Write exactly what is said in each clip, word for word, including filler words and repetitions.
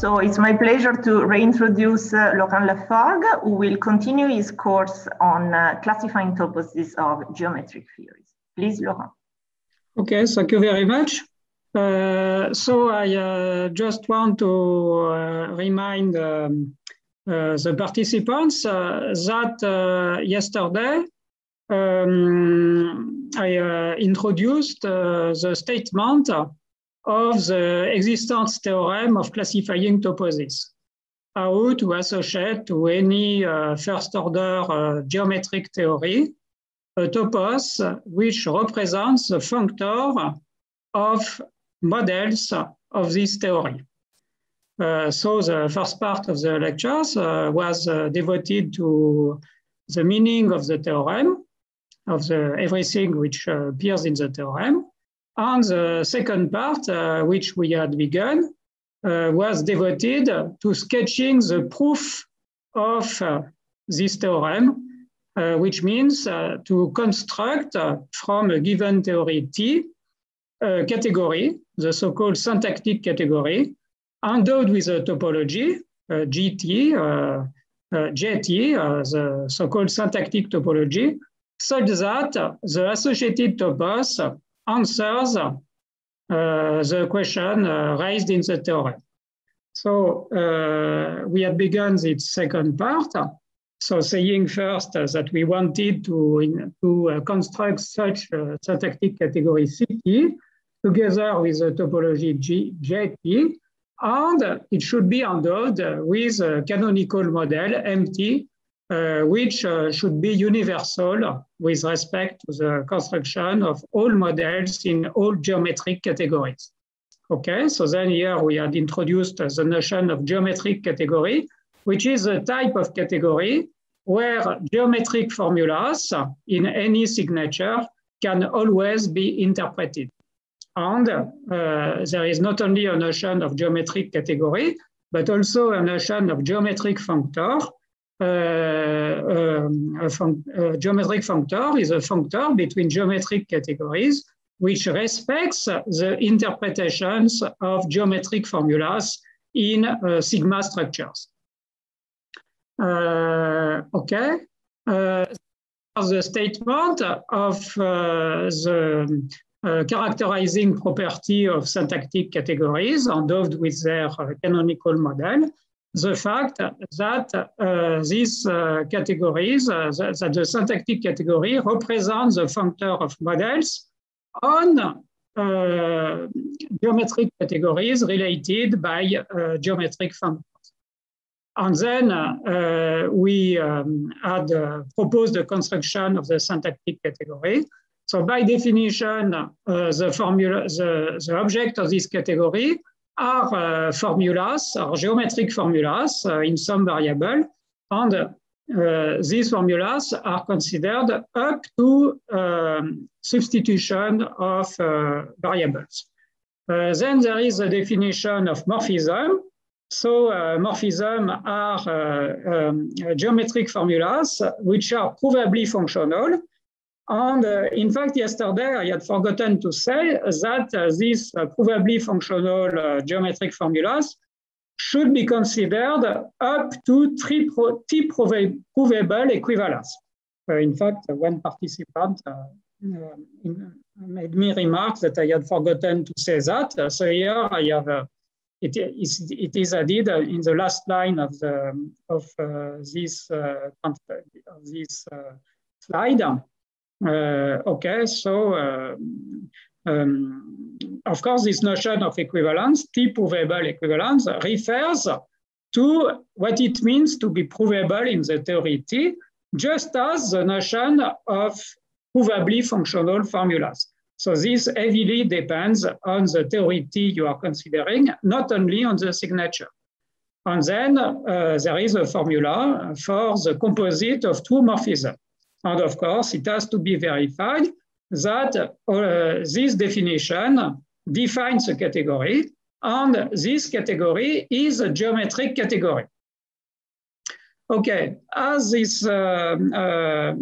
So it's my pleasure to reintroduce uh, Laurent Lafforgue, who will continue his course on uh, classifying toposes of geometric theories. Please, Laurent. Okay, thank you very much. Uh, so I uh, just want to uh, remind um, uh, the participants uh, that uh, yesterday um, I uh, introduced uh, the statement of the existence theorem of classifying toposes, how to associate to any uh, first order uh, geometric theory a topos which represents a functor of models of this theory. Uh, so the first part of the lectures uh, was uh, devoted to the meaning of the theorem, of the everything which uh, appears in the theorem. And the second part, uh, which we had begun, uh, was devoted to sketching the proof of uh, this theorem, uh, which means uh, to construct uh, from a given theory T a category, the so-called syntactic category, endowed with a topology, uh, G T, uh, uh, J T, uh, the so-called syntactic topology, such that the associated topos answers uh, the question uh, raised in the theorem. So uh, we had begun this second part. So saying first uh, that we wanted to, in, to uh, construct such a uh, syntactic category C T together with the topology G, J T, and it should be endowed uh, with a canonical model M T, Uh, which uh, should be universal with respect to the construction of all models in all geometric categories. Okay, so then here we had introduced uh, the notion of geometric category, which is a type of category where geometric formulas in any signature can always be interpreted. And uh, there is not only a notion of geometric category, but also a notion of geometric functor. Uh, um, a, func a geometric functor is a functor between geometric categories which respects the interpretations of geometric formulas in uh, sigma structures. Uh, okay, uh, the statement of uh, the uh, characterizing property of syntactic categories endowed with their uh, canonical model. The fact that uh, these uh, categories, uh, that, that the syntactic category represents the functor of models on uh, geometric categories related by uh, geometric functors. And then uh, we um, had uh, proposed the construction of the syntactic category. So by definition, uh, the formula, the, the object of this category are uh, formulas, are geometric formulas uh, in some variable, and uh, these formulas are considered up to um, substitution of uh, variables. Uh, then there is a definition of morphism. So uh, morphism are uh, um, geometric formulas which are provably functional. And uh, in fact, yesterday I had forgotten to say that uh, these uh, provably functional uh, geometric formulas should be considered up to three pro T provable equivalence. Uh, in fact, uh, one participant uh, in, made me remark that I had forgotten to say that. Uh, so here I have uh, it, is, it is added uh, in the last line of the of uh, this uh, of this uh, slide. Uh, okay, so uh, um, of course, this notion of equivalence, T provable equivalence, refers to what it means to be provable in the theory T, just as the notion of provably functional formulas. So this heavily depends on the theory T you are considering, not only on the signature. And then uh, there is a formula for the composite of two morphisms. And of course, it has to be verified that uh, this definition defines a category, and this category is a geometric category. Okay, as this uh, uh,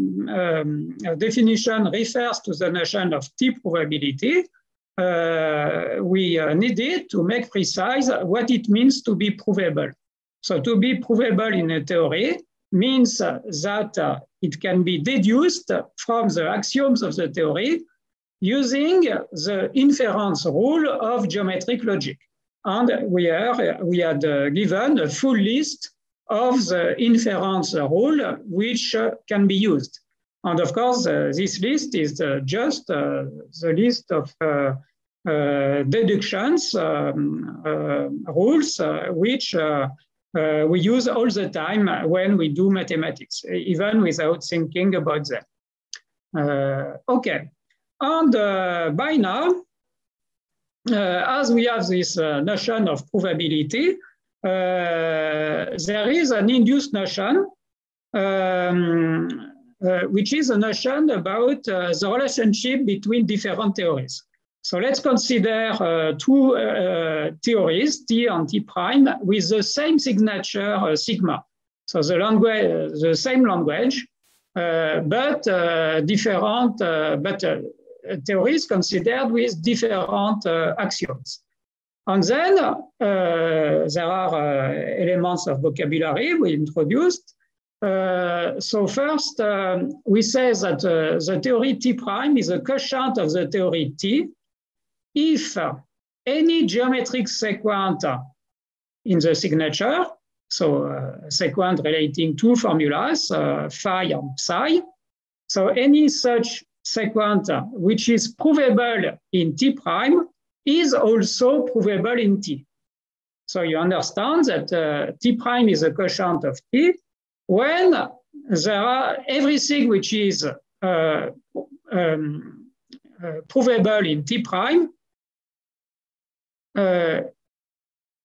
um, definition refers to the notion of T probability, uh, we uh, needed to make precise what it means to be provable. So to be provable in a theory means that uh, it can be deduced from the axioms of the theory using the inference rule of geometric logic. And we, are, we had uh, given a full list of the inference rule which uh, can be used. And of course, uh, this list is uh, just uh, the list of uh, uh, deductions, um, uh, rules, uh, which uh, uh, we use all the time when we do mathematics, even without thinking about them. Uh, okay, and uh, by now, uh, as we have this uh, notion of provability, Uh, there is an induced notion, um, uh, which is a notion about uh, the relationship between different theories. So let's consider uh, two uh, theories, T and T prime, with the same signature uh, sigma. So the, language, uh, the same language, uh, but uh, different uh, but, uh, theories considered with different uh, axioms. And then uh, there are uh, elements of vocabulary we introduced. Uh, so first, um, we say that uh, the theory T prime is a quotient of the theory T if any geometric sequent in the signature, so a uh, sequent relating two formulas, uh, phi and psi, so any such sequent which is provable in T prime is also provable in T. So you understand that uh, T prime is a quotient of T when there are everything which is uh, um, uh, provable in T prime. Uh,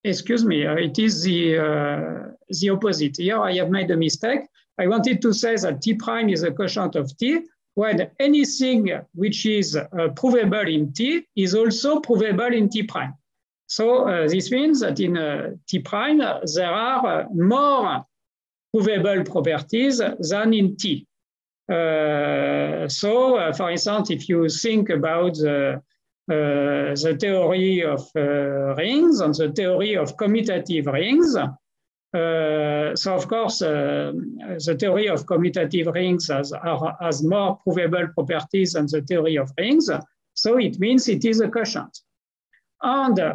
excuse me, uh, it is the, uh, the opposite. Here I have made a mistake. I wanted to say that T prime is a quotient of T when anything which is uh, provable in T is also provable in T prime. So uh, this means that in uh, T prime, uh, there are uh, more provable properties than in T. Uh, so uh, for instance, if you think about the, uh, the theory of uh, rings and the theory of commutative rings, Uh, so, of course, uh, the theory of commutative rings has, are, has more provable properties than the theory of rings. So it means it is a quotient. And uh,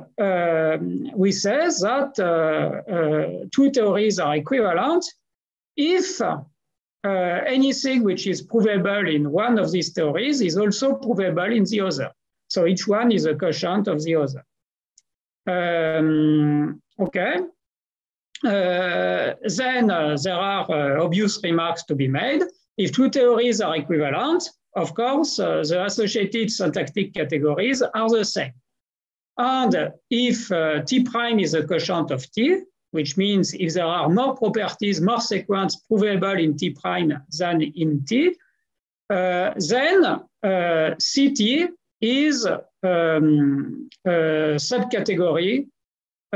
we say that uh, uh, two theories are equivalent if uh, anything which is provable in one of these theories is also provable in the other. So each one is a quotient of the other. Um, okay. Uh, then uh, there are uh, obvious remarks to be made. If two theories are equivalent, of course, uh, the associated syntactic categories are the same. And if uh, T prime is a quotient of T, which means if there are more properties, more sequence provable in T prime than in T, uh, then uh, C T is um, a subcategory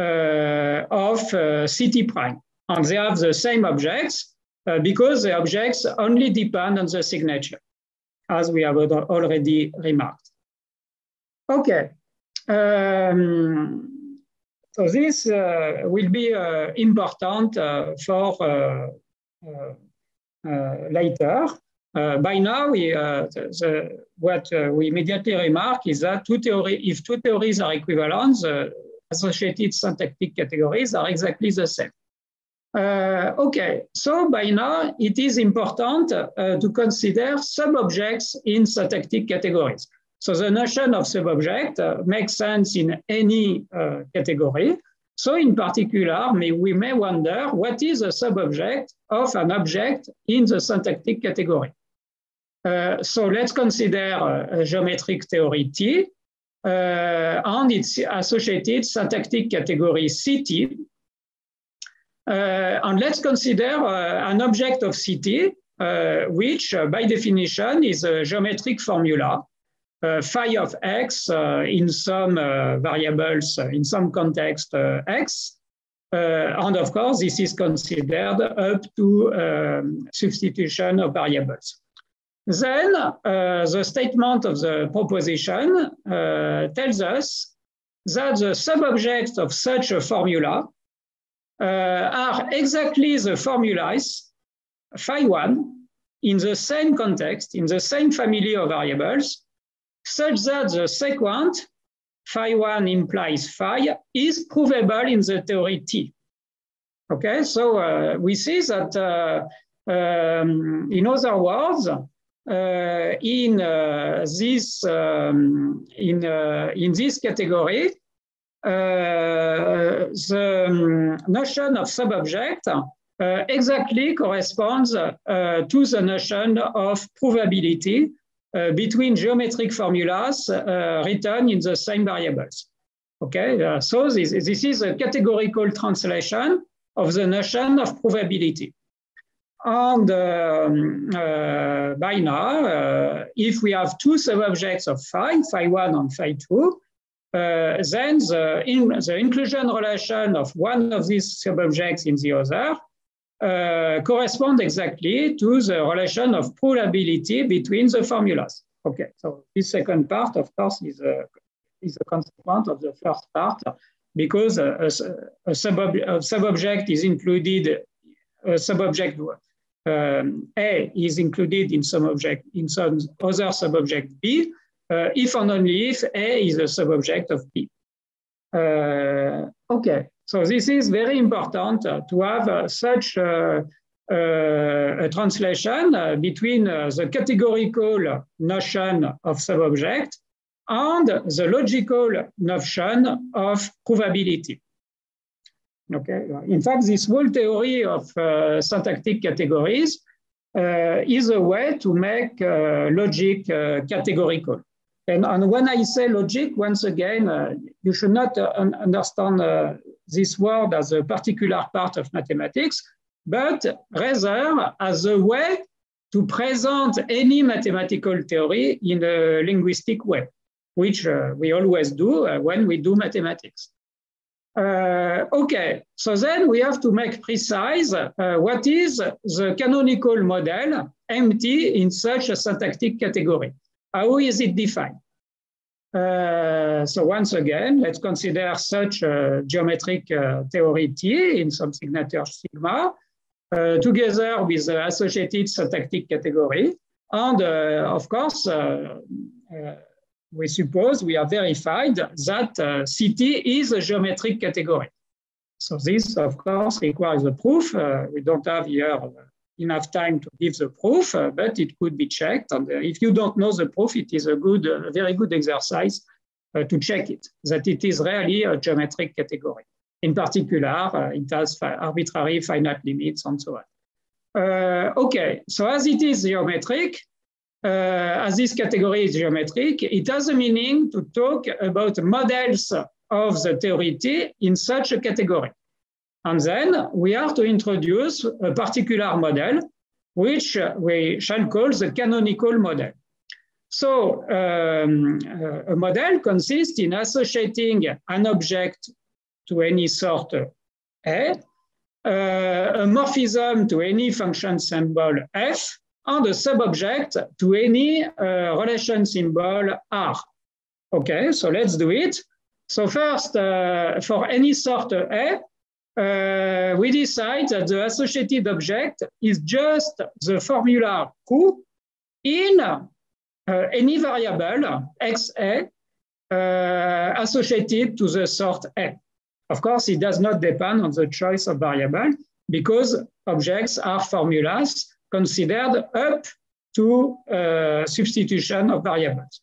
Uh, of uh, C T prime, and they have the same objects uh, because the objects only depend on the signature, as we have already remarked. Okay, um, so this uh, will be uh, important uh, for uh, uh, uh, later. Uh, by now, we, uh, the, what uh, we immediately remark is that two theory, if two theories are equivalent, the, associated syntactic categories are exactly the same. Uh, okay, so by now it is important uh, to consider subobjects in syntactic categories. So the notion of subobject uh, makes sense in any uh, category. So in particular, may, we may wonder what is a subobject of an object in the syntactic category. Uh, so let's consider uh, a geometric theory T. Uh, and its associated syntactic category C T. Uh, and let's consider uh, an object of C T, uh, which uh, by definition is a geometric formula, uh, phi of x uh, in some uh, variables, uh, in some context uh, x. Uh, and of course, this is considered up to um, substitution of variables. Then uh, the statement of the proposition uh, tells us that the subobjects of such a formula uh, are exactly the formulas phi one in the same context, in the same family of variables, such that the sequent phi one implies phi is provable in the theory T. Okay, so uh, we see that, uh, um, in other words, Uh, in uh, this um, in uh, in this category, uh, the notion of subobject uh, exactly corresponds uh, to the notion of provability uh, between geometric formulas uh, written in the same variables. Okay, uh, so this this is a categorical translation of the notion of provability. And um, uh, by now, uh, if we have two subobjects of phi, phi one and phi two, uh, then the, in, the inclusion relation of one of these subobjects in the other uh, corresponds exactly to the relation of probability between the formulas. Okay, so this second part, of course, is a, is a consequence of the first part, because a, a, a subobject is included, a subobject Um, A is included in some object, in some other subobject B, uh, if and only if A is a subobject of B. Uh, okay, so this is very important uh, to have uh, such uh, uh, a translation uh, between uh, the categorical notion of subobject and the logical notion of provability. Okay. In fact, this whole theory of uh, syntactic categories uh, is a way to make uh, logic uh, categorical. And, and when I say logic, once again, uh, you should not uh, un understand uh, this word as a particular part of mathematics, but rather as a way to present any mathematical theory in a linguistic way, which uh, we always do uh, when we do mathematics. Uh, okay, so then we have to make precise uh, what is the canonical model empty in such a syntactic category. How is it defined? Uh, so once again, let's consider such a geometric uh, theory T in some signature sigma uh, together with the associated syntactic category. And uh, of course, uh, uh, we suppose we have verified that uh, C T is a geometric category. So this, of course, requires a proof. Uh, we don't have here enough time to give the proof, uh, but it could be checked. And uh, if you don't know the proof, it is a good, uh, very good exercise uh, to check it, that it is really a geometric category. In particular, uh, it has fi- arbitrary finite limits and so on. Uh, okay, so as it is geometric, Uh, as this category is geometric, it has a meaning to talk about models of the theory T in such a category. And then we are to introduce a particular model, which we shall call the canonical model. So um, a model consists in associating an object to any sort A, uh, a morphism to any function symbol F, and a subobject to any uh, relation symbol R. Okay, so let's do it. So first, uh, for any sort of A, uh, we decide that the associated object is just the formula Q in uh, any variable Xa uh, associated to the sort A. Of course, it does not depend on the choice of variable because objects are formulas considered up to uh, substitution of variables.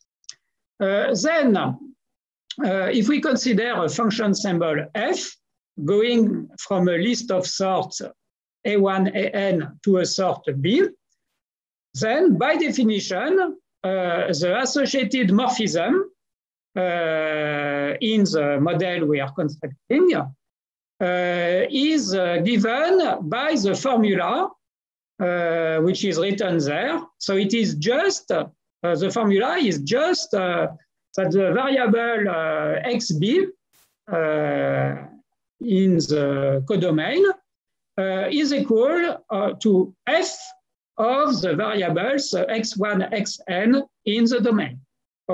Uh, then, uh, if we consider a function symbol f, going from a list of sorts A one, A n to a sort B, then by definition, uh, the associated morphism uh, in the model we are constructing uh, is uh, given by the formula Uh, which is written there. So it is just, uh, the formula is just uh, that the variable uh, xb uh, in the codomain uh, is equal uh, to f of the variables uh, x one, xn in the domain.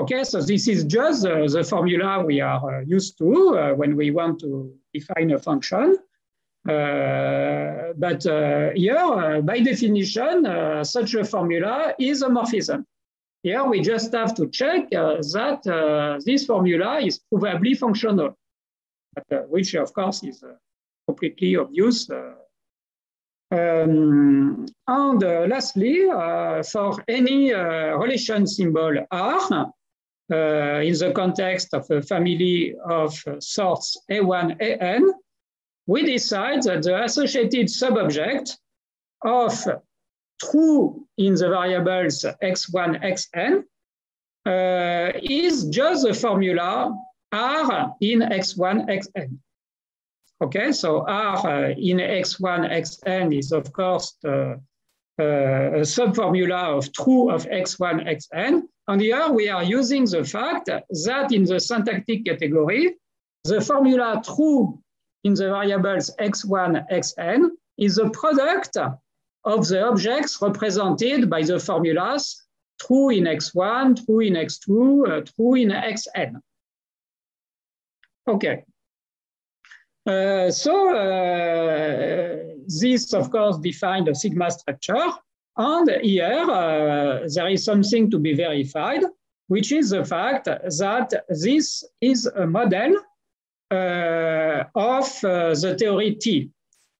Okay, so this is just uh, the formula we are uh, used to uh, when we want to define a function. Uh, but uh, here, uh, by definition, uh, such a formula is a morphism. Here, we just have to check uh, that uh, this formula is provably functional, but, uh, which, of course, is uh, completely obvious. Uh, um, and uh, lastly, uh, for any uh, relation symbol R, uh, in the context of a family of sorts A one, A N, we decide that the associated subobject of true in the variables x one, xn uh, is just the formula R in x one, xn. Okay, so R uh, in x one, xn is of course the, uh, a subformula of true of x one, xn. And here we are using the fact that in the syntactic category, the formula true in the variables x one, xn is the product of the objects represented by the formulas true in x one, true in x two, uh, true in xn. Okay. Uh, so uh, this, of course, defined a sigma structure. And here, uh, there is something to be verified, which is the fact that this is a model Uh, of uh, the theory T.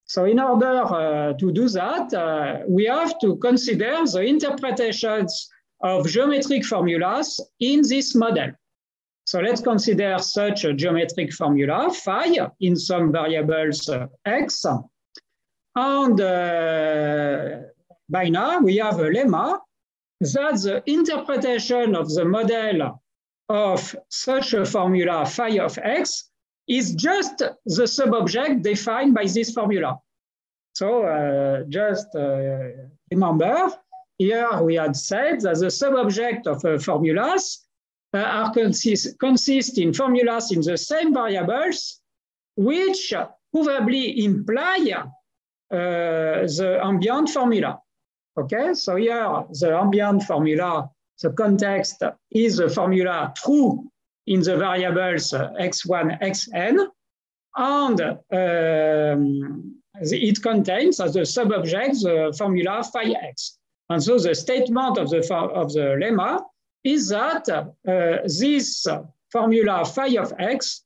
So in order uh, to do that, uh, we have to consider the interpretations of geometric formulas in this model. So let's consider such a geometric formula, phi, in some variables uh, x. And uh, by now, we have a lemma that the interpretation of the model of such a formula phi of x is just the subobject defined by this formula. So uh, just uh, remember, here we had said that the subobject of uh, formulas uh, are consist, consist in formulas in the same variables, which probably imply uh, the ambient formula. Okay, so here the ambient formula, the context is the formula true in the variables uh, x one, xn, and um, it contains as a subobject the formula phi x. And so the statement of the, of the lemma is that uh, this formula phi of x,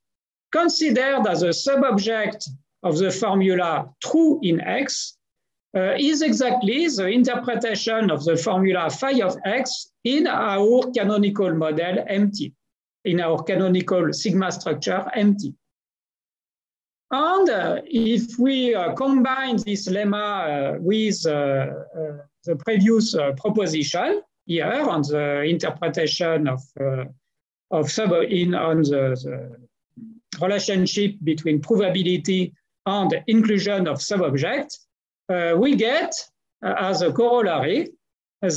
considered as a subobject of the formula true in x, uh, is exactly the interpretation of the formula phi of x in our canonical model M T. In our canonical sigma structure, M T. And uh, if we uh, combine this lemma uh, with uh, uh, the previous uh, proposition here on the interpretation of, uh, of sub in on the, the relationship between provability and inclusion of subobject, uh, we get uh, as a corollary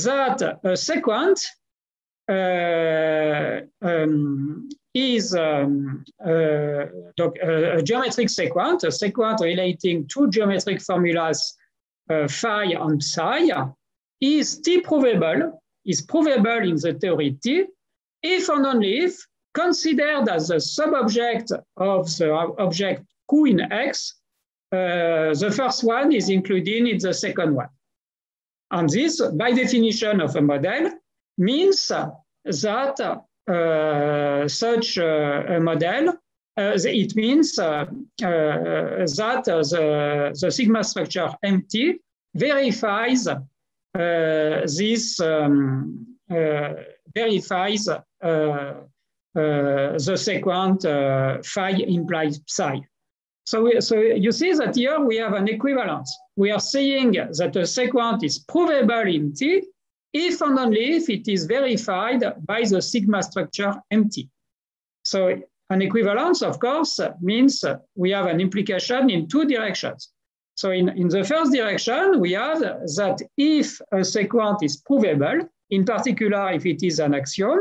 that a sequence Uh, um, is um, uh, a geometric sequence, a sequence relating to geometric formulas uh, phi and psi, is T provable, is provable in the theory T, if and only if considered as a subobject of the object Q in X, uh, the first one is included in the second one. And this, by definition of a model, means that uh, such uh, a model, uh, it means uh, uh, that the, the sigma structure M T verifies uh, this, um, uh, verifies uh, uh, the sequence uh, phi implies psi. So, we, so you see that here we have an equivalence. We are saying that a sequence is provable in T if and only if it is verified by the sigma structure M T. So an equivalence, of course, means we have an implication in two directions. So in, in the first direction, we have that if a sequence is provable, in particular if it is an axiom,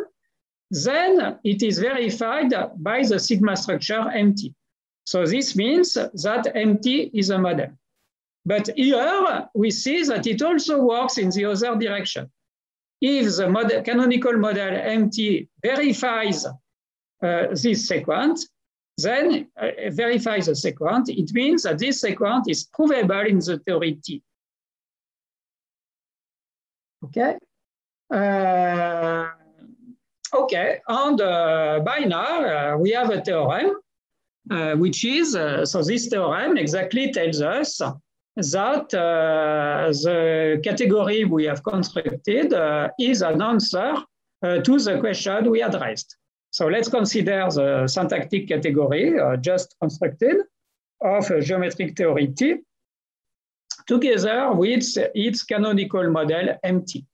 then it is verified by the sigma structure M T. So this means that M T is a model. But here we see that it also works in the other direction. If the model, canonical model M T verifies uh, this sequence, then uh, verifies the sequence, it means that this sequence is provable in the theory T. Okay. Uh, okay, and uh, by now uh, we have a theorem, uh, which is, uh, so this theorem exactly tells us that uh, the category we have constructed uh, is an answer uh, to the question we addressed. So let's consider the syntactic category uh, just constructed of a geometric theory T together with its canonical model M T.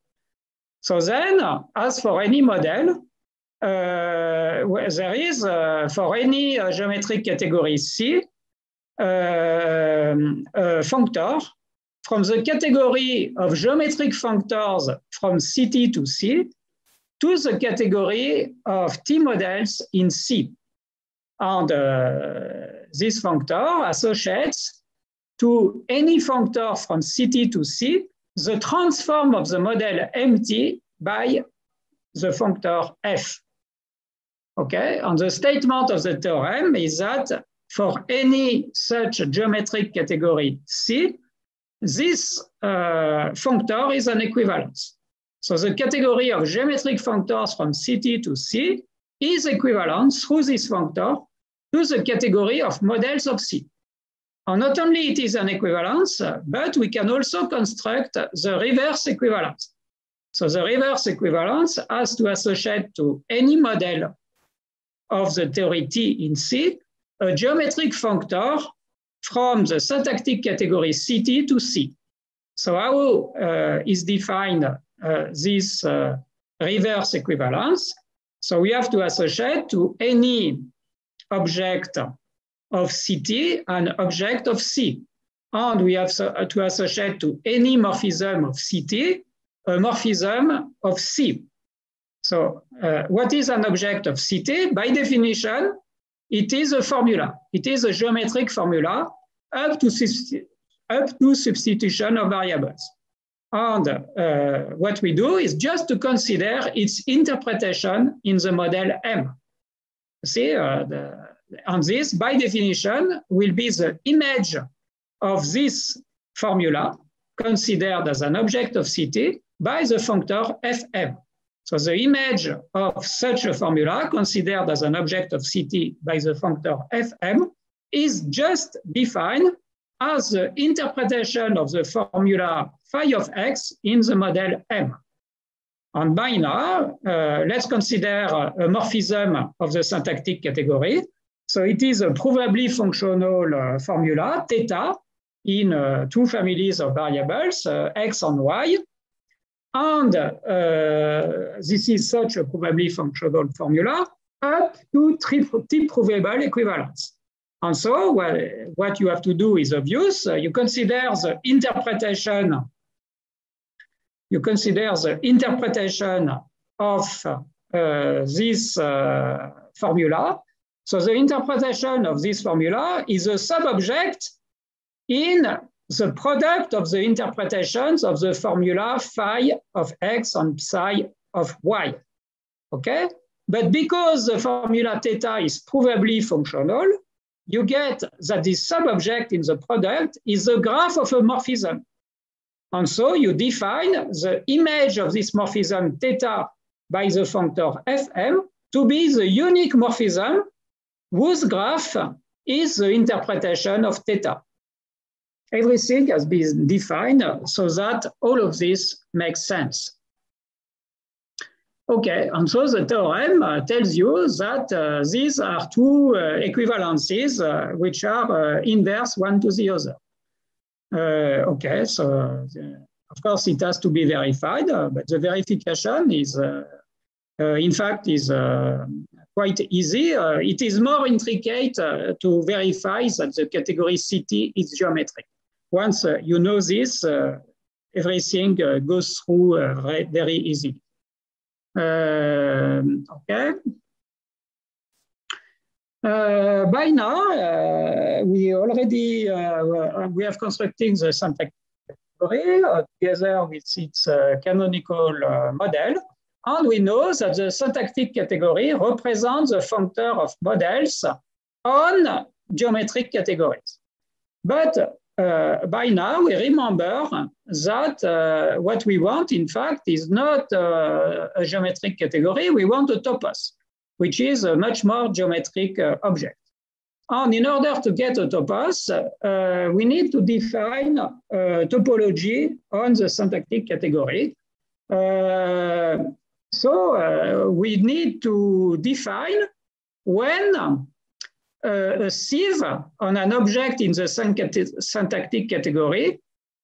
So then, as for any model, uh, there is, uh, for any uh, geometric category C, Um, a functor from the category of geometric functors from C T to C to the category of T models in C. And uh, this functor associates to any functor from C T to C the transform of the model M T by the functor F. Okay, and the statement of the theorem is that for any such geometric category C, this uh, functor is an equivalence. So the category of geometric functors from C T to C is equivalent through this functor to the category of models of C. And not only it is an equivalence, but we can also construct the reverse equivalence. So the reverse equivalence has to associate to any model of the theory T in C a geometric functor from the syntactic category C T to C. So how uh, is defined uh, this uh, reverse equivalence? So we have to associate to any object of C T an object of C. And we have to associate to any morphism of C T a morphism of C. So uh, what is an object of C T? By definition, it is a formula. It is a geometric formula up to, up to substitution of variables. And uh, what we do is just to consider its interpretation in the model M. See, uh, the, and this, by definition, will be the image of this formula considered as an object of C T by the functor F M. So the image of such a formula considered as an object of C T by the functor F M is just defined as the interpretation of the formula phi of x in the model M. And by now, uh, let's consider a morphism of the syntactic category. So it is a provably functional uh, formula, theta, in uh, two families of variables, uh, x and y. And uh, this is such a provably functional formula up to T-provable equivalence. And so well, what you have to do is obvious. Uh, you consider the interpretation, you consider the interpretation of uh, this uh, formula. So the interpretation of this formula is a sub-object in the product of the interpretations of the formula phi of x and psi of y, okay? But because the formula theta is provably functional, you get that this sub-object in the product is the graph of a morphism. And so you define the image of this morphism theta by the functor F M to be the unique morphism whose graph is the interpretation of theta. Everything has been defined so that all of this makes sense. Okay, and so the theorem uh, tells you that uh, these are two uh, equivalences uh, which are uh, inverse one to the other. Uh, okay, so uh, of course it has to be verified, uh, but the verification is, uh, uh, in fact, is uh, quite easy. Uh, it is more intricate uh, to verify that the category C T is geometric. Once uh, you know this, uh, everything uh, goes through uh, very easily. Um, okay. Uh, by now, uh, we already uh, we have constructed the syntactic category uh, together with its uh, canonical uh, model, and we know that the syntactic category represents the functor of models on geometric categories. But uh, by now, we remember that uh, what we want, in fact, is not uh, a geometric category. We want a topos, which is a much more geometric uh, object. And in order to get a topos, uh, we need to define uh, topology on the syntactic category. Uh, so uh, we need to define when uh, a sieve on an object in the syntactic category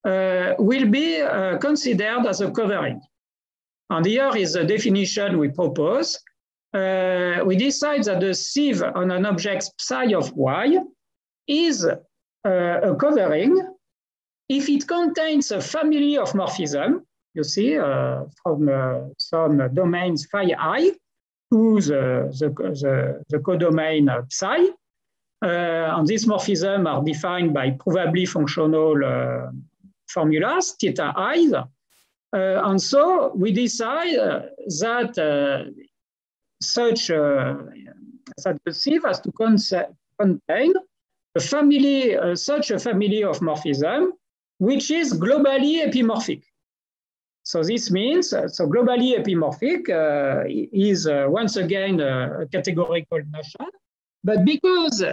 uh, will be uh, considered as a covering. And here is the definition we propose. Uh, we decide that the sieve on an object psi of y is uh, a covering if it contains a family of morphism, you see, uh, from uh, some domains phi I to the, the, the, the codomain psi. Uh, and these morphisms are defined by probably functional uh, formulas, theta i's. Uh, and so we decide uh, that uh, such uh, that the sieve has to contain a family, uh, such a family of morphism, which is globally epimorphic. So this means, uh, so globally epimorphic uh, is uh, once again a categorical notion, but because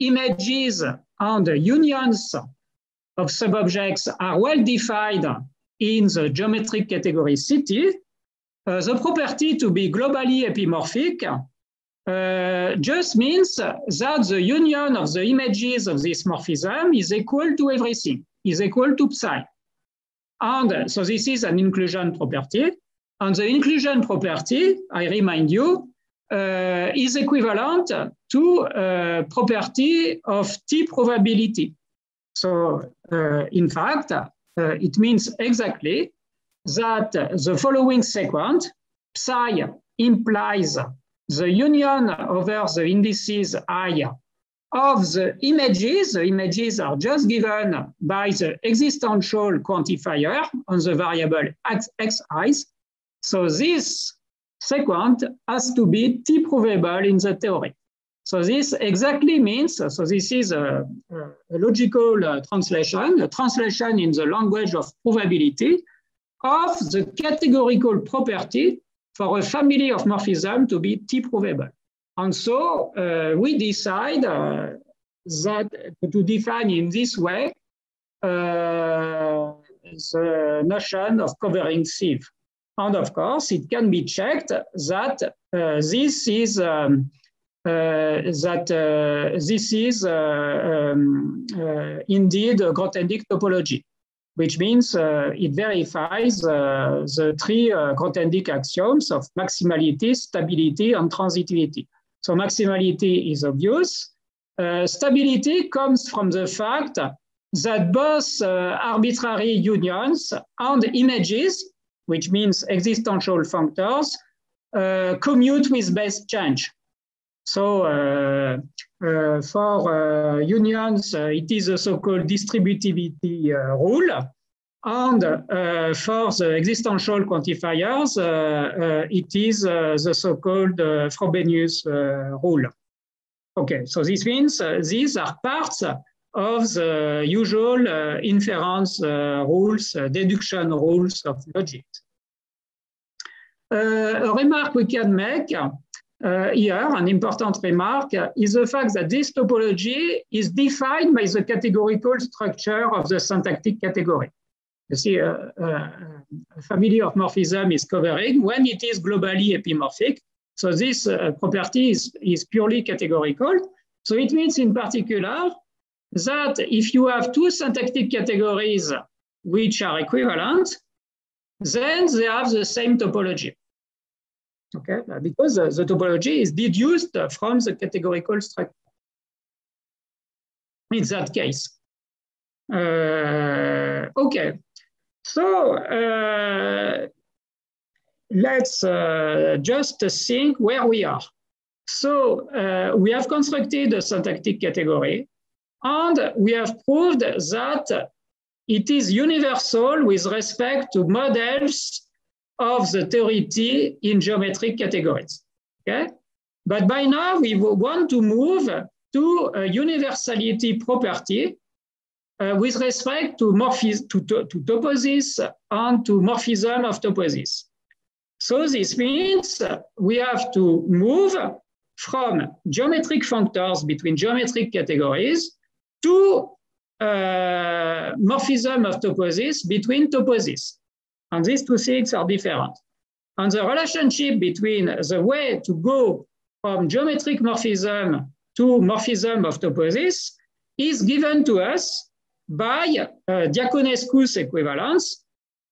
images and unions of subobjects are well defined in the geometric category city, Uh, the property to be globally epimorphic uh, just means that the union of the images of this morphism is equal to everything, is equal to psi. And uh, so this is an inclusion property. And the inclusion property, I remind you, uh, is equivalent to uh, property of T probability. So uh, in fact, uh, it means exactly that the following sequence, psi implies the union over the indices I of the images. The images are just given by the existential quantifier on the variable xi's. So this sequence has to be t-provable in the theory. So this exactly means, so this is a, a logical translation, a translation in the language of probability, of the categorical property for a family of morphism to be t-provable. And so uh, we decide uh, that to define in this way uh, the notion of covering sieve. And of course, it can be checked that uh, this is um, uh, that uh, this is uh, um, uh, indeed a Grothendieck topology, which means uh, it verifies uh, the three uh, Grothendieck axioms of maximality, stability, and transitivity. So maximality is obvious. Uh, stability comes from the fact that both uh, arbitrary unions and images, which means existential functors, uh, commute with base change. So uh, uh, for uh, unions, uh, it is a so-called distributivity uh, rule. And uh, for the existential quantifiers, uh, uh, it is uh, the so-called uh, Frobenius uh, rule. Okay, so this means uh, these are parts of the usual uh, inference uh, rules, uh, deduction rules of logic. Uh, a remark we can make Uh, here, an important remark uh, is the fact that this topology is defined by the categorical structure of the syntactic category. You see, uh, uh, a family of morphism is covering when it is globally epimorphic. So this uh, property is, is purely categorical. So it means in particular that if you have two syntactic categories which are equivalent, then they have the same topology. Okay, because the, the topology is deduced from the categorical structure. In that case, uh, okay. So uh, let's uh, just think where we are. So uh, we have constructed a syntactic category, and we have proved that it is universal with respect to models of the theory T in geometric categories, okay? But by now we want to move to a universality property uh, with respect to, to, to, to toposes and to morphism of toposes. So this means we have to move from geometric functors between geometric categories to uh, morphism of toposes between toposes. And these two things are different. And the relationship between the way to go from geometric morphism to morphism of toposes is given to us by uh, Diaconescu's equivalence,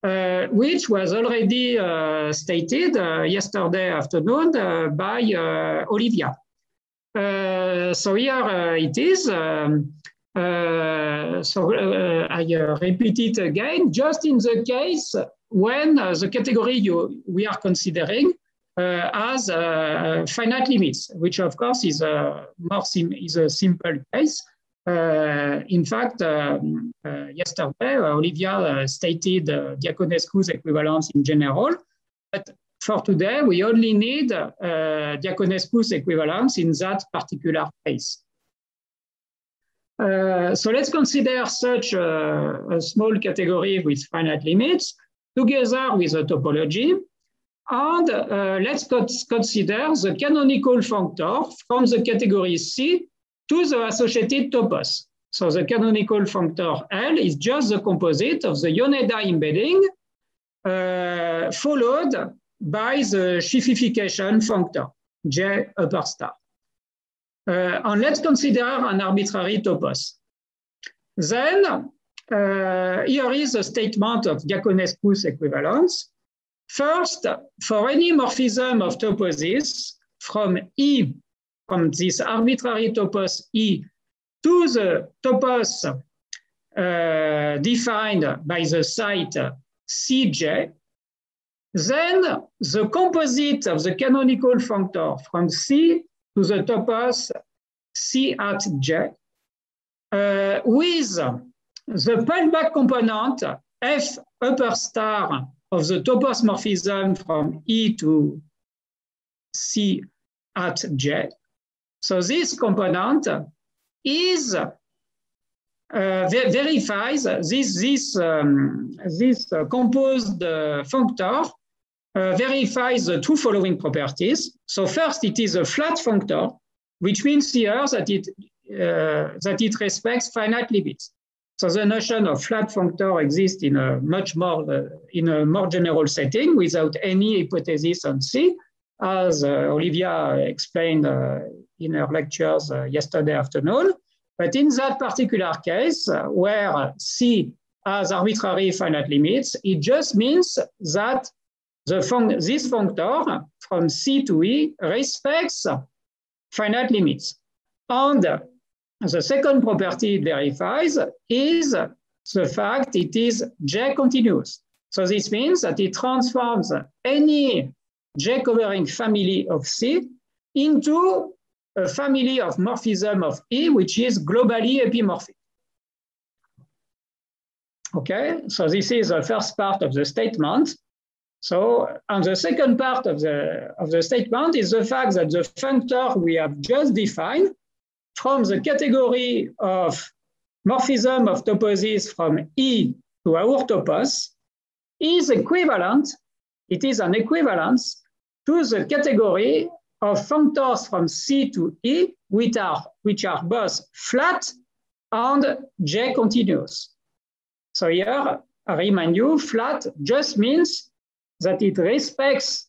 Uh, which was already uh, stated uh, yesterday afternoon uh, by uh, Olivia. Uh, so here uh, it is. Um, uh, so uh, I uh, repeat it again, just in the case when uh, the category you, we are considering uh, has uh, finite limits, which of course is a, more sim is a simple case. Uh, in fact, um, uh, yesterday, uh, Olivia uh, stated uh, Diaconescu's equivalence in general, but for today, we only need uh, Diaconescu's equivalence in that particular case. Uh, so let's consider such a, a small category with finite limits together with a topology, and uh, let's consider the canonical functor from the category C to the associated topos. So the canonical functor L is just the composite of the Yoneda embedding uh, followed by the shifification functor, J upper star. Uh, and let's consider an arbitrary topos. Then uh, here is a statement of Diaconescu's equivalence. First, for any morphism of toposes from E from this arbitrary topos E to the topos uh, defined by the site C J, then the composite of the canonical functor from C to the topos C at J uh, with the pullback component F upper star of the topos morphism from E to C at J. So this component is uh, ver verifies this this um, this uh, composed uh, functor uh, verifies the two following properties. So first, it is a flat functor, which means here that it uh, that it respects finite limits. So the notion of flat functor exists in a much more uh, in a more general setting without any hypothesis on C, as uh, Olivia explained Uh, in her lectures uh, yesterday afternoon. But in that particular case, uh, where C has arbitrary finite limits, it just means that the func this functor from C to E respects finite limits. And the second property it verifies is the fact it is J continuous. So this means that it transforms any J covering family of C into a family of morphism of E, which is globally epimorphic. Okay, so this is the first part of the statement. So, and the second part of the, of the statement is the fact that the functor we have just defined from the category of morphism of toposes from E to our topos is equivalent, it is an equivalence to the category of functors from C to E, which are, which are both flat and J continuous. So here, I remind you, flat just means that it respects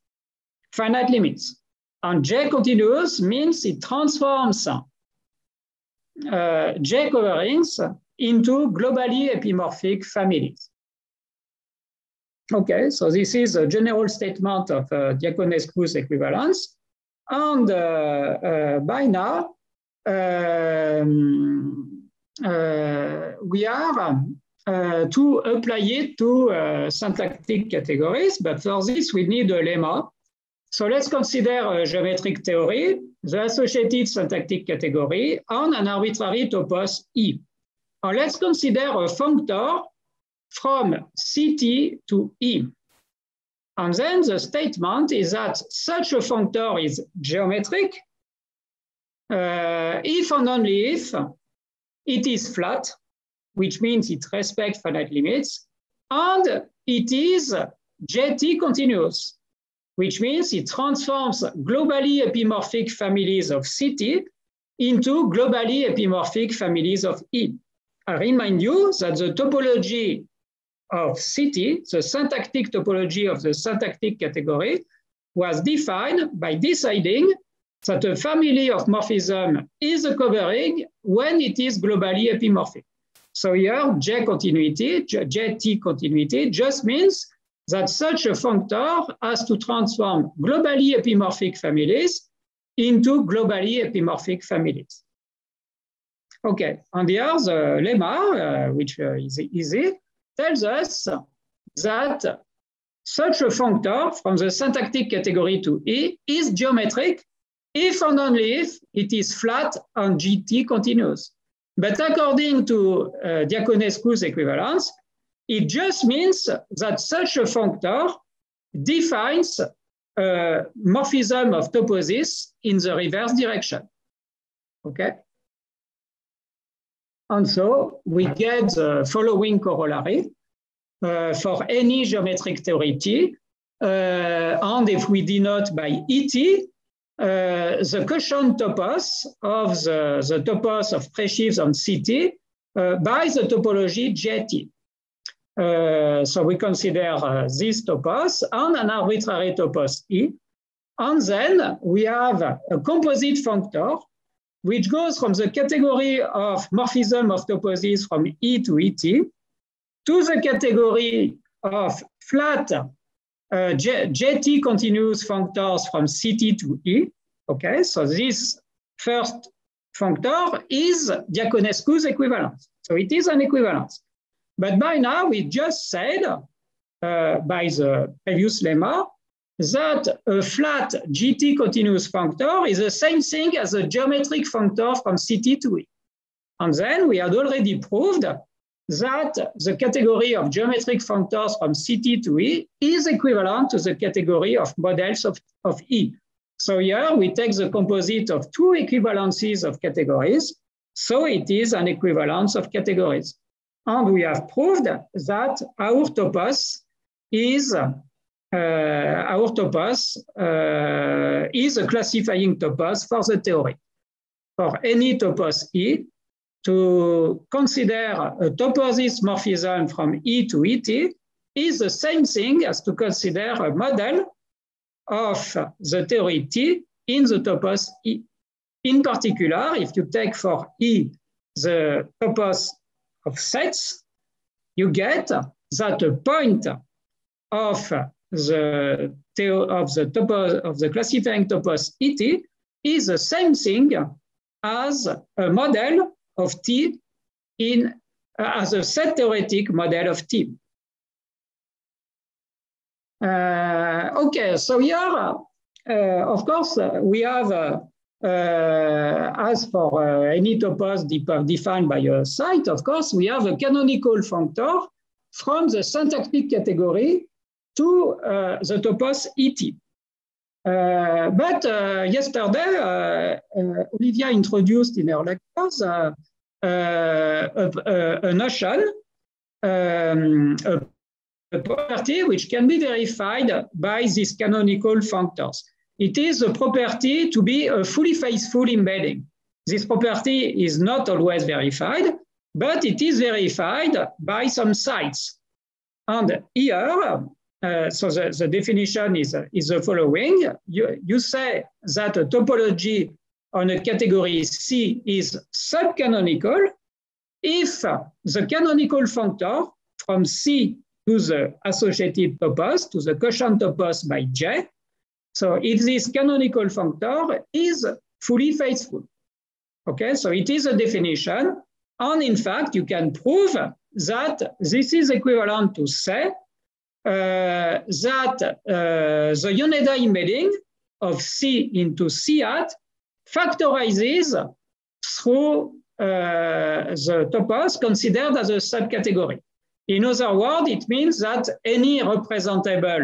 finite limits. And J continuous means it transforms uh, J coverings into globally epimorphic families. Okay, so this is a general statement of uh, Diaconescu's equivalence. And uh, uh, by now, um, uh, we are uh, to apply it to uh, syntactic categories, but for this we need a lemma. So let's consider a geometric theory, the associated syntactic category on an arbitrary topos E. Now let's consider a functor from C T to E. And then the statement is that such a functor is geometric uh, if and only if it is flat, which means it respects finite limits, and it is J T continuous, which means it transforms globally epimorphic families of C T into globally epimorphic families of E. I remind you that the topology of C T, the syntactic topology of the syntactic category, was defined by deciding that a family of morphism is a covering when it is globally epimorphic. So here, J continuity, J T continuity just means that such a functor has to transform globally epimorphic families into globally epimorphic families. Okay, and here the lemma, uh, which uh, is easy, tells us that such a functor from the syntactic category to E is geometric if and only if it is flat and G T continuous. But according to uh, Diaconescu's equivalence, it just means that such a functor defines a morphism of toposes in the reverse direction. Okay? And so we get the following corollary uh, for any geometric theory T. Uh, and if we denote by E T, Uh, the quotient topos of the, the topos of presheaves on C T uh, by the topology J T. Uh, so we consider uh, this topos on an arbitrary topos E. And then we have a composite functor which goes from the category of morphism of toposes from E to E T to the category of flat Uh, J, JT continuous functors from C T to E. Okay, so this first functor is Diaconescu's equivalence. So it is an equivalence. But by now, we just said, uh, by the previous lemma, that a flat G T continuous functor is the same thing as a geometric functor from C T to E. And then we had already proved that the category of geometric functors from C T to E is equivalent to the category of models of, of E. So here we take the composite of two equivalences of categories, so it is an equivalence of categories. And we have proved that our topos is, uh, our topos, uh, is a classifying topos for the theory. For any topos E, to consider a toposes morphism from E to E T is the same thing as to consider a model of the theory T in the topos E. In particular, if you take for E the topos of sets, you get that a point of the, of the, topos, of the classifying topos E T is the same thing as a model of T in, uh, as a set theoretic model of T. Uh, okay, so here, uh, of course, uh, we have, uh, uh, as for uh, any topos de defined by a site, of course, we have a canonical functor from the syntactic category to uh, the topos E T. Uh, but uh, yesterday, uh, uh, Olivia introduced in her lectures uh, uh, a, a, a notion, um, a, a property which can be verified by these canonical functors. It is a property to be a fully faithful embedding. This property is not always verified, but it is verified by some sites. And here, Uh, so the, the definition is, uh, is the following. You, you say that a topology on a category C is subcanonical if the canonical functor from C to the associated topos, to the quotient topos by J, so if this canonical functor is fully faithful. Okay, so it is a definition. And in fact, you can prove that this is equivalent to say Uh, that uh, the Yoneda embedding of C into C hat factorizes through uh, the topos considered as a subcategory. In other words, it means that any representable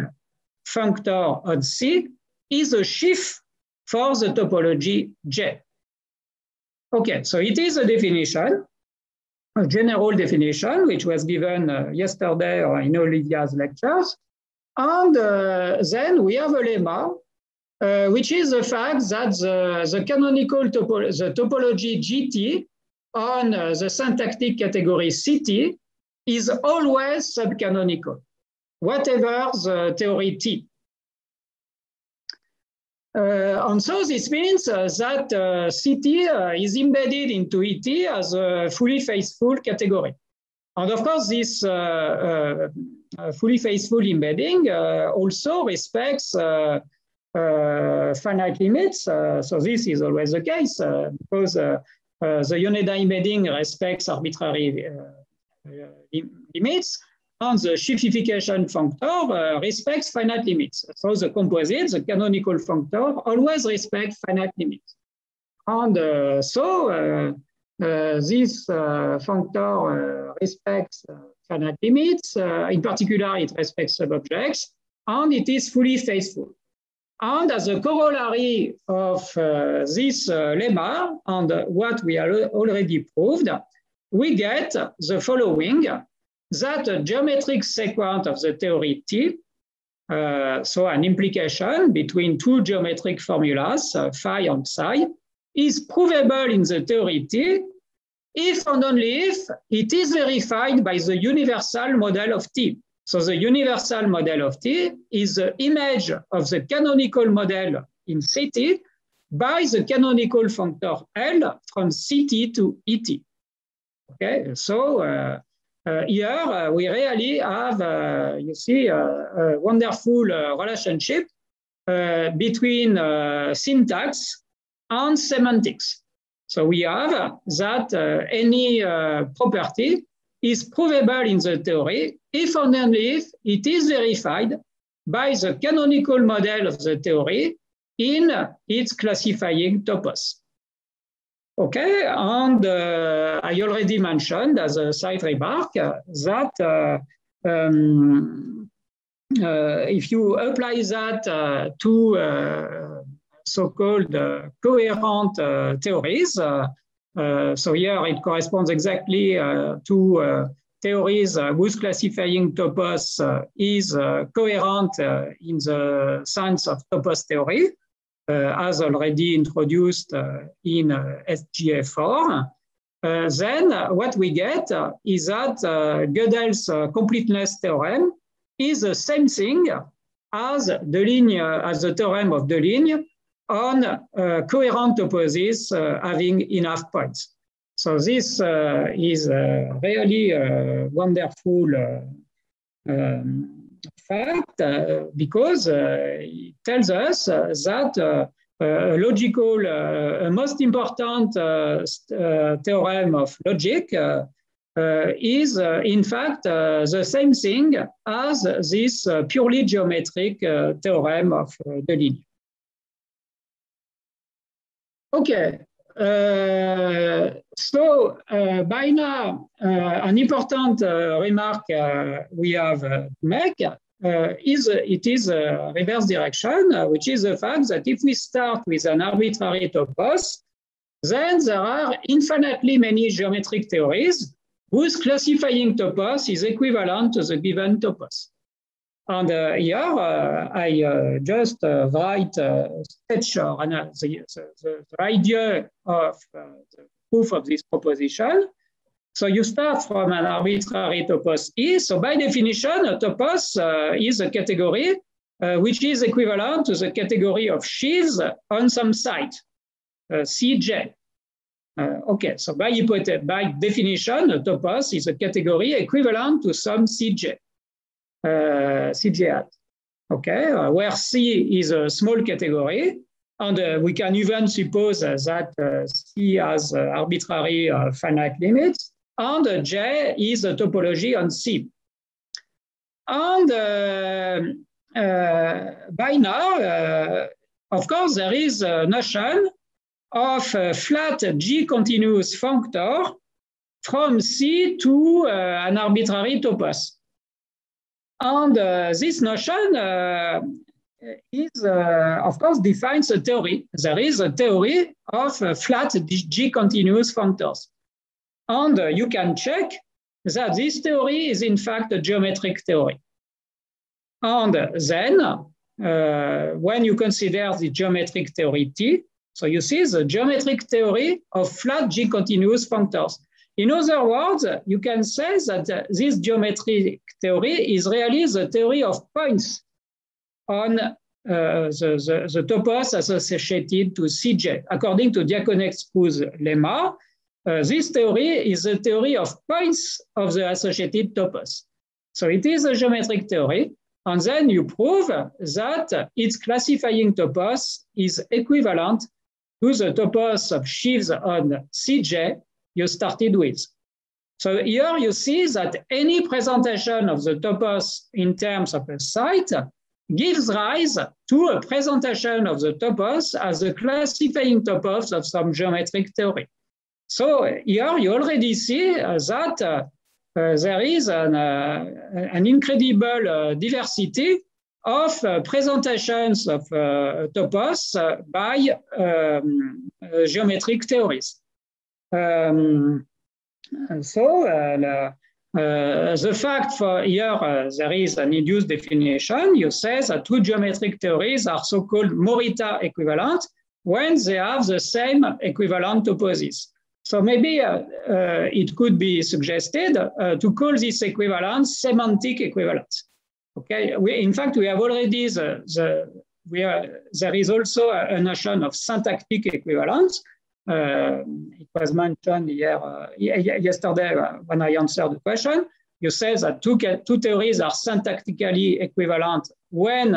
functor on C is a sheaf for the topology J. Okay, so it is a definition, a general definition, which was given uh, yesterday or in Olivia's lectures. And uh, then we have a lemma, uh, which is the fact that the, the canonical topo the topology G T on uh, the syntactic category C T is always subcanonical, whatever the theory T. Uh, and so this means uh, that uh, C T uh, is embedded into E T as a fully faithful category. And of course, this uh, uh, fully faithful embedding uh, also respects uh, uh, finite limits. Uh, so this is always the case uh, because uh, uh, the Yoneda embedding respects arbitrary uh, uh, limits, and the sheafification functor uh, respects finite limits. So the composite, the canonical functor, always respects finite limits. And uh, so uh, uh, this uh, functor uh, respects uh, finite limits. Uh, in particular, it respects subobjects, and it is fully faithful. And as a corollary of uh, this uh, lemma, and uh, what we al already proved, we get the following: that a geometric sequence of the theory T, uh, so an implication between two geometric formulas, uh, phi and psi, is provable in the theory T if and only if it is verified by the universal model of T. So the universal model of T is the image of the canonical model in C T by the canonical functor L from C T to E T. Okay, so uh, Uh, here uh, we really have, uh, you see, uh, a wonderful uh, relationship uh, between uh, syntax and semantics. So we have that uh, any uh, property is provable in the theory if and only if it is verified by the canonical model of the theory in its classifying topos. Okay, and uh, I already mentioned as a side remark uh, that uh, um, uh, if you apply that uh, to uh, so-called uh, coherent uh, theories, uh, uh, so here it corresponds exactly uh, to uh, theories uh, whose classifying topos uh, is uh, coherent uh, in the sense of topos theory, Uh, as already introduced uh, in uh, S G A four, uh, then uh, what we get uh, is that uh, Gödel's uh, completeness theorem is the same thing as de Ligne, uh, as the theorem of de Ligne on uh, coherent toposes uh, having enough points. So this uh, is uh, really a wonderful uh, um, fact, uh, because uh, it tells us uh, that uh, uh, logical, uh, most important uh, uh, theorem of logic uh, uh, is, uh, in fact, uh, the same thing as this uh, purely geometric uh, theorem of uh, de Ligne. Okay. Uh, so uh, by now, uh, an important uh, remark uh, we have uh, to make uh, is uh, it is a reverse direction, uh, which is the fact that if we start with an arbitrary topos, then there are infinitely many geometric theories whose classifying topos is equivalent to the given topos. And uh, here uh, I uh, just uh, write uh, sketch or an, the, the, the idea of uh, the proof of this proposition. So you start from an arbitrary topos E. So by definition, a topos uh, is a category uh, which is equivalent to the category of sheaves on some site, uh, C J. Uh, okay, so by, by definition, a topos is a category equivalent to some C J. Uh, C J hat, okay, uh, where C is a small category, and uh, we can even suppose uh, that uh, C has uh, arbitrary uh, finite limits, and uh, J is a topology on C. And uh, uh, by now, uh, Of course, there is a notion of a flat G continuous functor from C to uh, an arbitrary topos. And uh, this notion uh, is, uh, of course, defines a theory. There is a theory of uh, flat G continuous functors. And uh, you can check that this theory is in fact a geometric theory. And then, uh, when you consider the geometric theory T, so you see the geometric theory of flat G continuous functors. In other words, you can say that uh, this geometric theory is really the theory of points on uh, the, the, the topos associated to C J. According to Diaconescu's lemma, uh, this theory is the theory of points of the associated topos. So it is a geometric theory. And then you prove that its classifying topos is equivalent to the topos of sheaves on C J you started with. So here you see that any presentation of the topos in terms of a site gives rise to a presentation of the topos as the classifying topos of some geometric theory. So here you already see that uh, Uh, there is an, uh, an incredible uh, diversity of uh, presentations of uh, topos uh, by um, uh, geometric theories. Um, so uh, uh, the fact for here, uh, there is an induced definition. You say that two geometric theories are so-called Morita equivalent when they have the same equivalent toposes. So maybe uh, uh, it could be suggested uh, to call this equivalence semantic equivalence. Okay, we, in fact, we have already the, the we are, there is also a, a notion of syntactic equivalence. Uh, it was mentioned here uh, yesterday when I answered the question. You say that two, two theories are syntactically equivalent when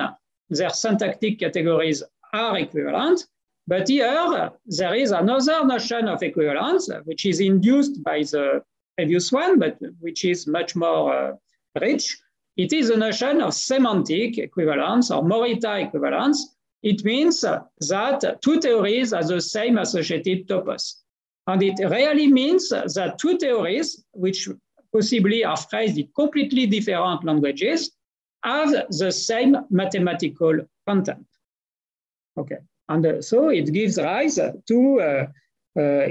their syntactic categories are equivalent. But here, there is another notion of equivalence, which is induced by the previous one, but which is much more uh, rich. It is a notion of semantic equivalence or Morita equivalence. It means that two theories are the same associated topos. And it really means that two theories, which possibly are phrased in completely different languages, have the same mathematical content. Okay. And so it gives rise to, uh, uh,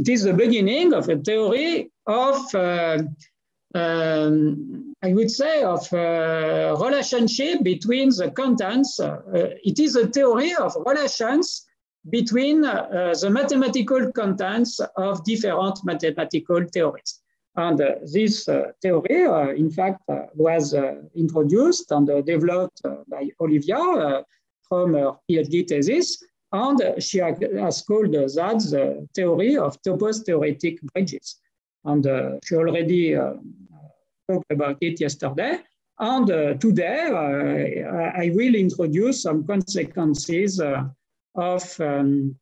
it is the beginning of a theory of, uh, um, I would say, of uh, relationship between the contents. Uh, it is a theory of relations between uh, the mathematical contents of different mathematical theories. And uh, this uh, theory, uh, in fact, uh, was uh, introduced and uh, developed uh, by Olivia uh, from her PhD thesis, and she has called that the theory of topos theoretic bridges. And uh, she already uh, talked about it yesterday. And uh, today, uh, I will introduce some consequences uh, of um,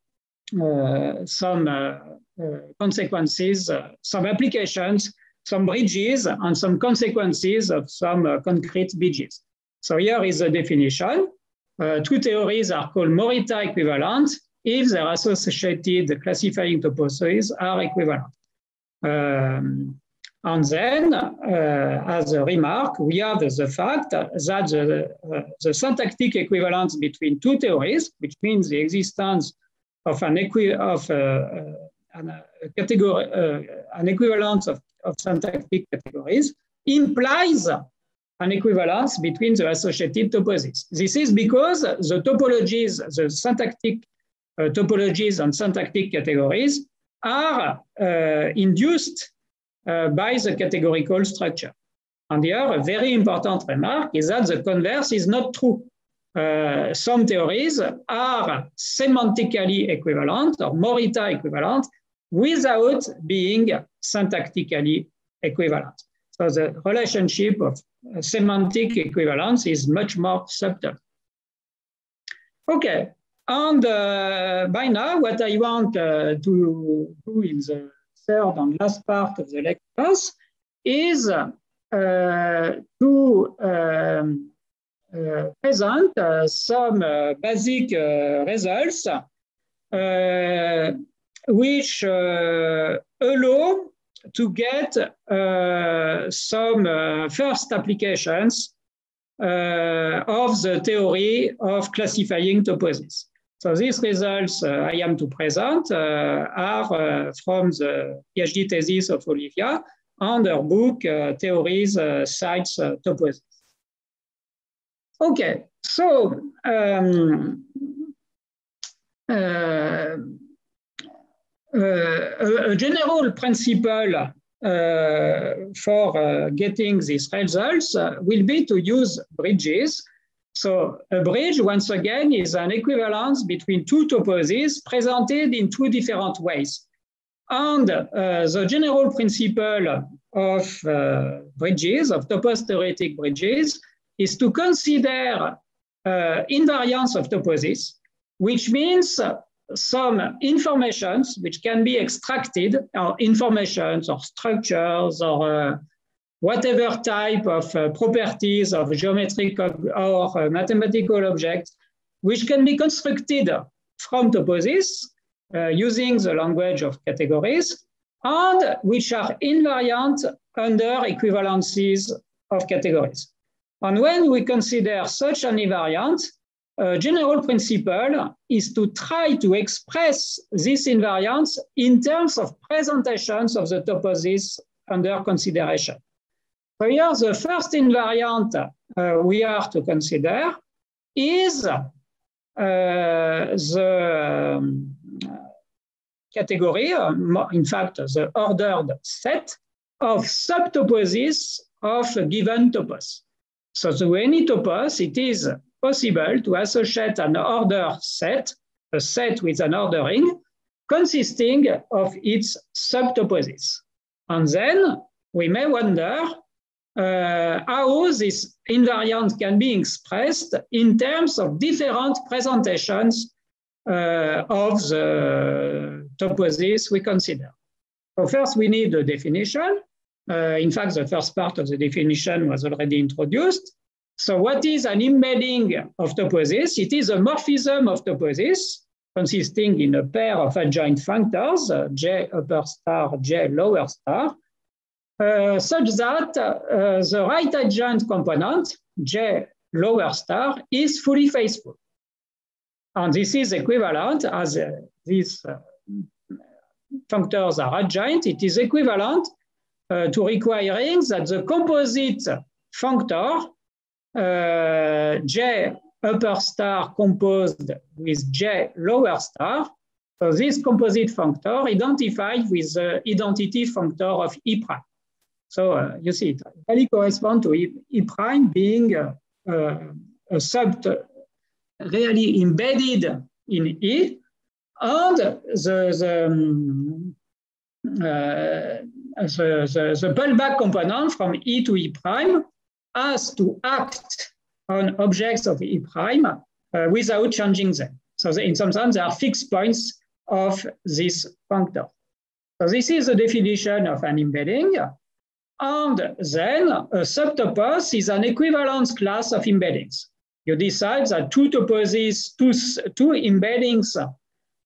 uh, some uh, uh, consequences, uh, some applications, some bridges, and some consequences of some uh, concrete bridges. So here is the definition. Uh, two theories are called Morita equivalent if their associated classifying toposes are equivalent. Um, and then, uh, as a remark, we have the fact that the, uh, the syntactic equivalence between two theories, which means the existence of an, equi of, uh, uh, an, uh, category, uh, an equivalence of, of syntactic categories, implies an equivalence between the associated toposes. This is because the topologies, the syntactic uh, topologies and syntactic categories are uh, induced uh, by the categorical structure. And here, a very important remark is that the converse is not true. Uh, some theories are semantically equivalent or Morita equivalent without being syntactically equivalent. So the relationship of semantic equivalence is much more subtle. Okay, and uh, by now, what I want uh, to do in the third and last part of the lectures is uh, to um, uh, present uh, some uh, basic uh, results uh, which uh, allow to get uh, some uh, first applications uh, of the theory of classifying toposes. So these results uh, I am to present uh, are uh, from the PhD thesis of Olivia and her book, uh, Theories, uh, Sites, uh, Toposes. Okay, so um, uh, Uh, a general principle uh, for uh, getting these results uh, will be to use bridges. So a bridge, once again, is an equivalence between two toposes presented in two different ways. And uh, the general principle of uh, bridges, of topos theoretic bridges, is to consider uh, invariance of toposes, which means some informations which can be extracted, or informations or structures or uh, whatever type of uh, properties of geometric or uh, mathematical objects, which can be constructed from toposes uh, using the language of categories, and which are invariant under equivalences of categories. And when we consider such an invariant, a general principle is to try to express this invariance in terms of presentations of the toposes under consideration. So here, the first invariant uh, we are to consider is uh, the um, category, uh, in fact, the ordered set of subtoposes of a given topos. So to any topos, it is possible to associate an order set, a set with an ordering, consisting of its subtoposes. And then we may wonder uh, how this invariant can be expressed in terms of different presentations uh, of the toposes we consider. So first we need a definition. Uh, in fact, the first part of the definition was already introduced. So what is an embedding of toposes? It is a morphism of toposes consisting in a pair of adjoint functors, uh, J upper star, J lower star, uh, such that uh, the right adjoint component, J lower star, is fully faithful. And this is equivalent, as uh, these uh, functors are adjoint, it is equivalent uh, to requiring that the composite functor Uh, J upper star composed with J lower star. So this composite functor identified with the identity functor of E prime. So uh, you see, it really corresponds to E, e prime being uh, uh, a sub really embedded in E, and the, the, um, uh, the, the, the pullback component from E to E prime as to act on objects of E prime uh, without changing them. So they, in some sense, there are fixed points of this functor. So this is the definition of an embedding. And then a subtopos is an equivalence class of embeddings. You decide that two toposes, two, two embeddings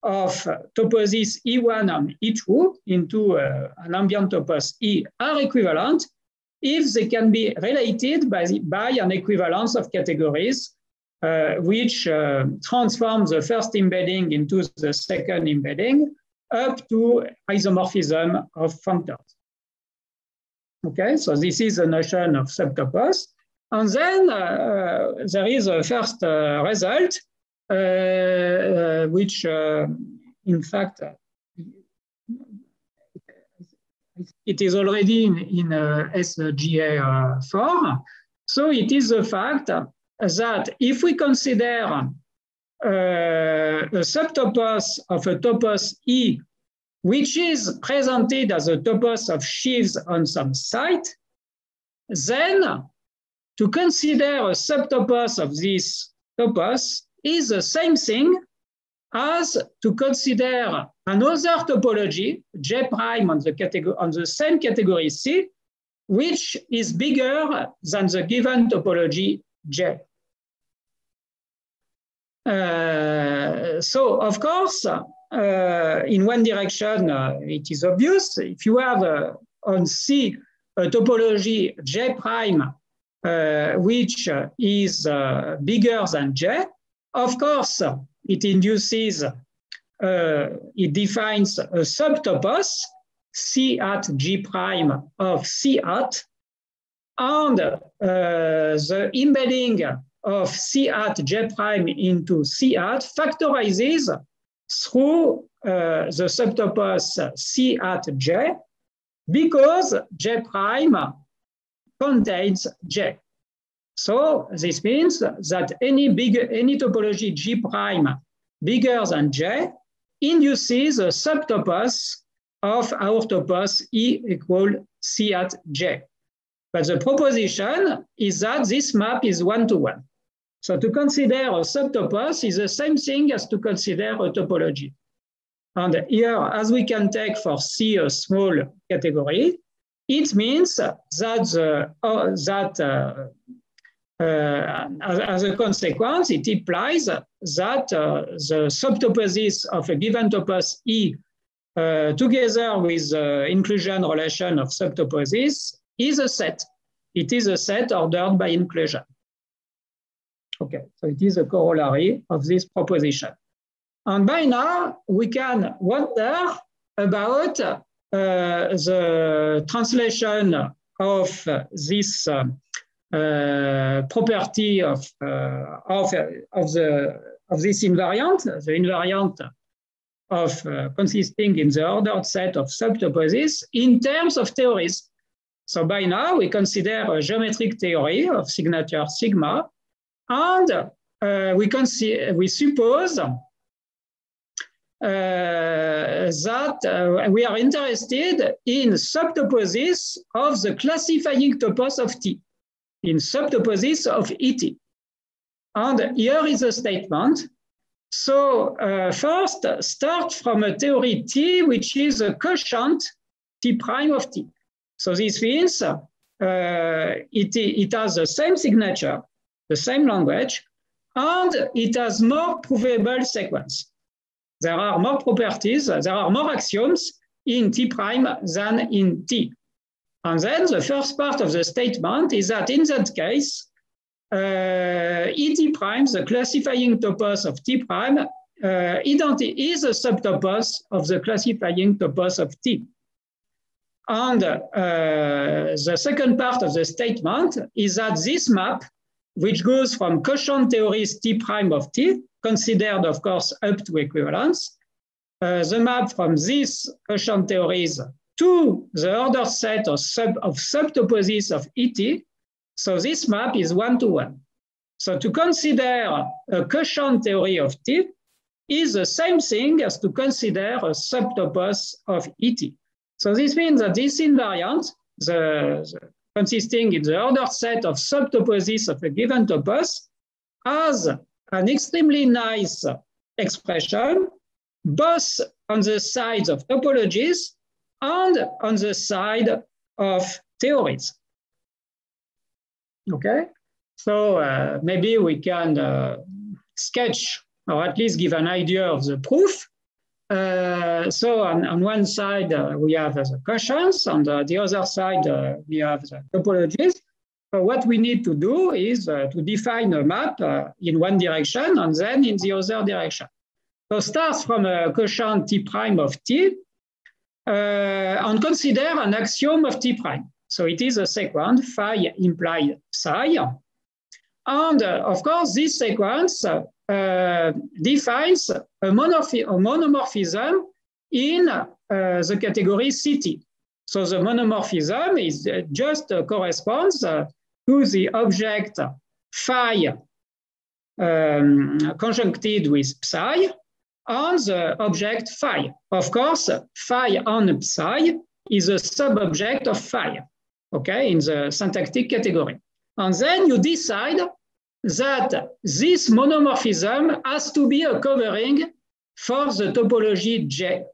of toposes E one and E two into uh, an ambient topos E are equivalent if they can be related by, the, by an equivalence of categories, uh, which uh, transforms the first embedding into the second embedding up to isomorphism of functors. Okay, so this is the notion of subtopos. And then uh, there is a first uh, result, uh, uh, which uh, in fact, uh, it is already in, in uh, S G A four. So it is the fact that if we consider uh, a subtopos of a topos E, which is presented as a topos of sheaves on some site, then to consider a subtopos of this topos is the same thing as to consider another topology, J prime on the, category, on the same category C, which is bigger than the given topology J. Uh, so, of course, uh, in one direction, uh, it is obvious. If you have uh, on C a topology J prime, uh, which uh, is uh, bigger than J, of course, it induces, uh, it defines a subtopos C at G prime of C at, and uh, the embedding of C hat J prime into C hat factorizes through uh, the subtopos C hat J, because J prime contains J. So this means that any big, any topology G prime bigger than J induces a subtopos of our topos E equal C hat J. But the proposition is that this map is one-to-one. So to consider a subtopos is the same thing as to consider a topology. And here, as we can take for C a small category, it means that, the, uh, that uh, uh, as, as a consequence, it implies that uh, the subtoposes of a given topos E, uh, together with the inclusion relation of subtoposes, is a set. It is a set ordered by inclusion. Okay, so it is a corollary of this proposition. And by now, we can wonder about uh, the translation of uh, this uh, uh, property of, uh, of, uh, of, the, of this invariant, the invariant of uh, consisting in the ordered set of subtoposes in terms of theories. So by now, we consider a geometric theory of signature sigma, and uh, we, we suppose uh, that uh, we are interested in subtoposes of the classifying topos of T, in subtoposes of E T. And here is a statement. So uh, first, start from a theory T, which is a quotient T prime of T. So this means uh, it, it has the same signature, the same language, and it has more provable sequence. There are more properties, there are more axioms in T prime than in T. And then the first part of the statement is that in that case, uh, E T prime, the classifying topos of T prime, uh, is a subtopos of the classifying topos of T. And uh, the second part of the statement is that this map, which goes from quotient theories T prime of T, considered of course up to equivalence, uh, the map from these quotient theories to the order set of, sub, of subtoposes of E T, so this map is one-to-one. So to consider a quotient theory of T is the same thing as to consider a subtopos of E T. So this means that this invariant, the, the, consisting in the ordered set of subtoposes of a given topos, has an extremely nice expression, both on the sides of topologies and on the side of theories. Okay, so uh, maybe we can uh, sketch or at least give an idea of the proof. Uh, so on, on one side, uh, we have uh, the quotients, and uh, the other side, uh, we have the topologies. So what we need to do is uh, to define a map uh, in one direction and then in the other direction. So start from a quotient T prime of T uh, and consider an axiom of T prime. So it is a sequence, phi implies psi. And uh, of course, this sequence uh, Uh, defines a, monomorph a monomorphism in uh, the category C T. So the monomorphism is uh, just uh, corresponds uh, to the object phi um, conjuncted with psi on the object phi. Of course, phi on psi is a sub-object of phi, okay, in the syntactic category. And then you decide that this monomorphism has to be a covering for the topology J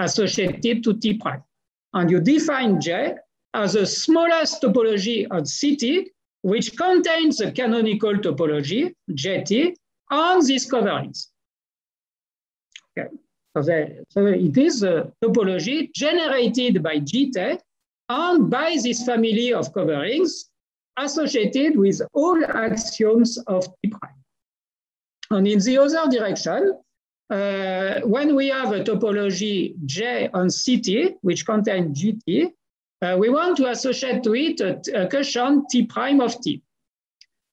associated to T prime. And you define J as the smallest topology of C T, which contains the canonical topology, J T, on these coverings. Okay, so, the, so it is a topology generated by G T E C and by this family of coverings associated with all axioms of T prime. And in the other direction, uh, when we have a topology J on C T, which contains G T, uh, we want to associate to it a, a cushion T prime of T.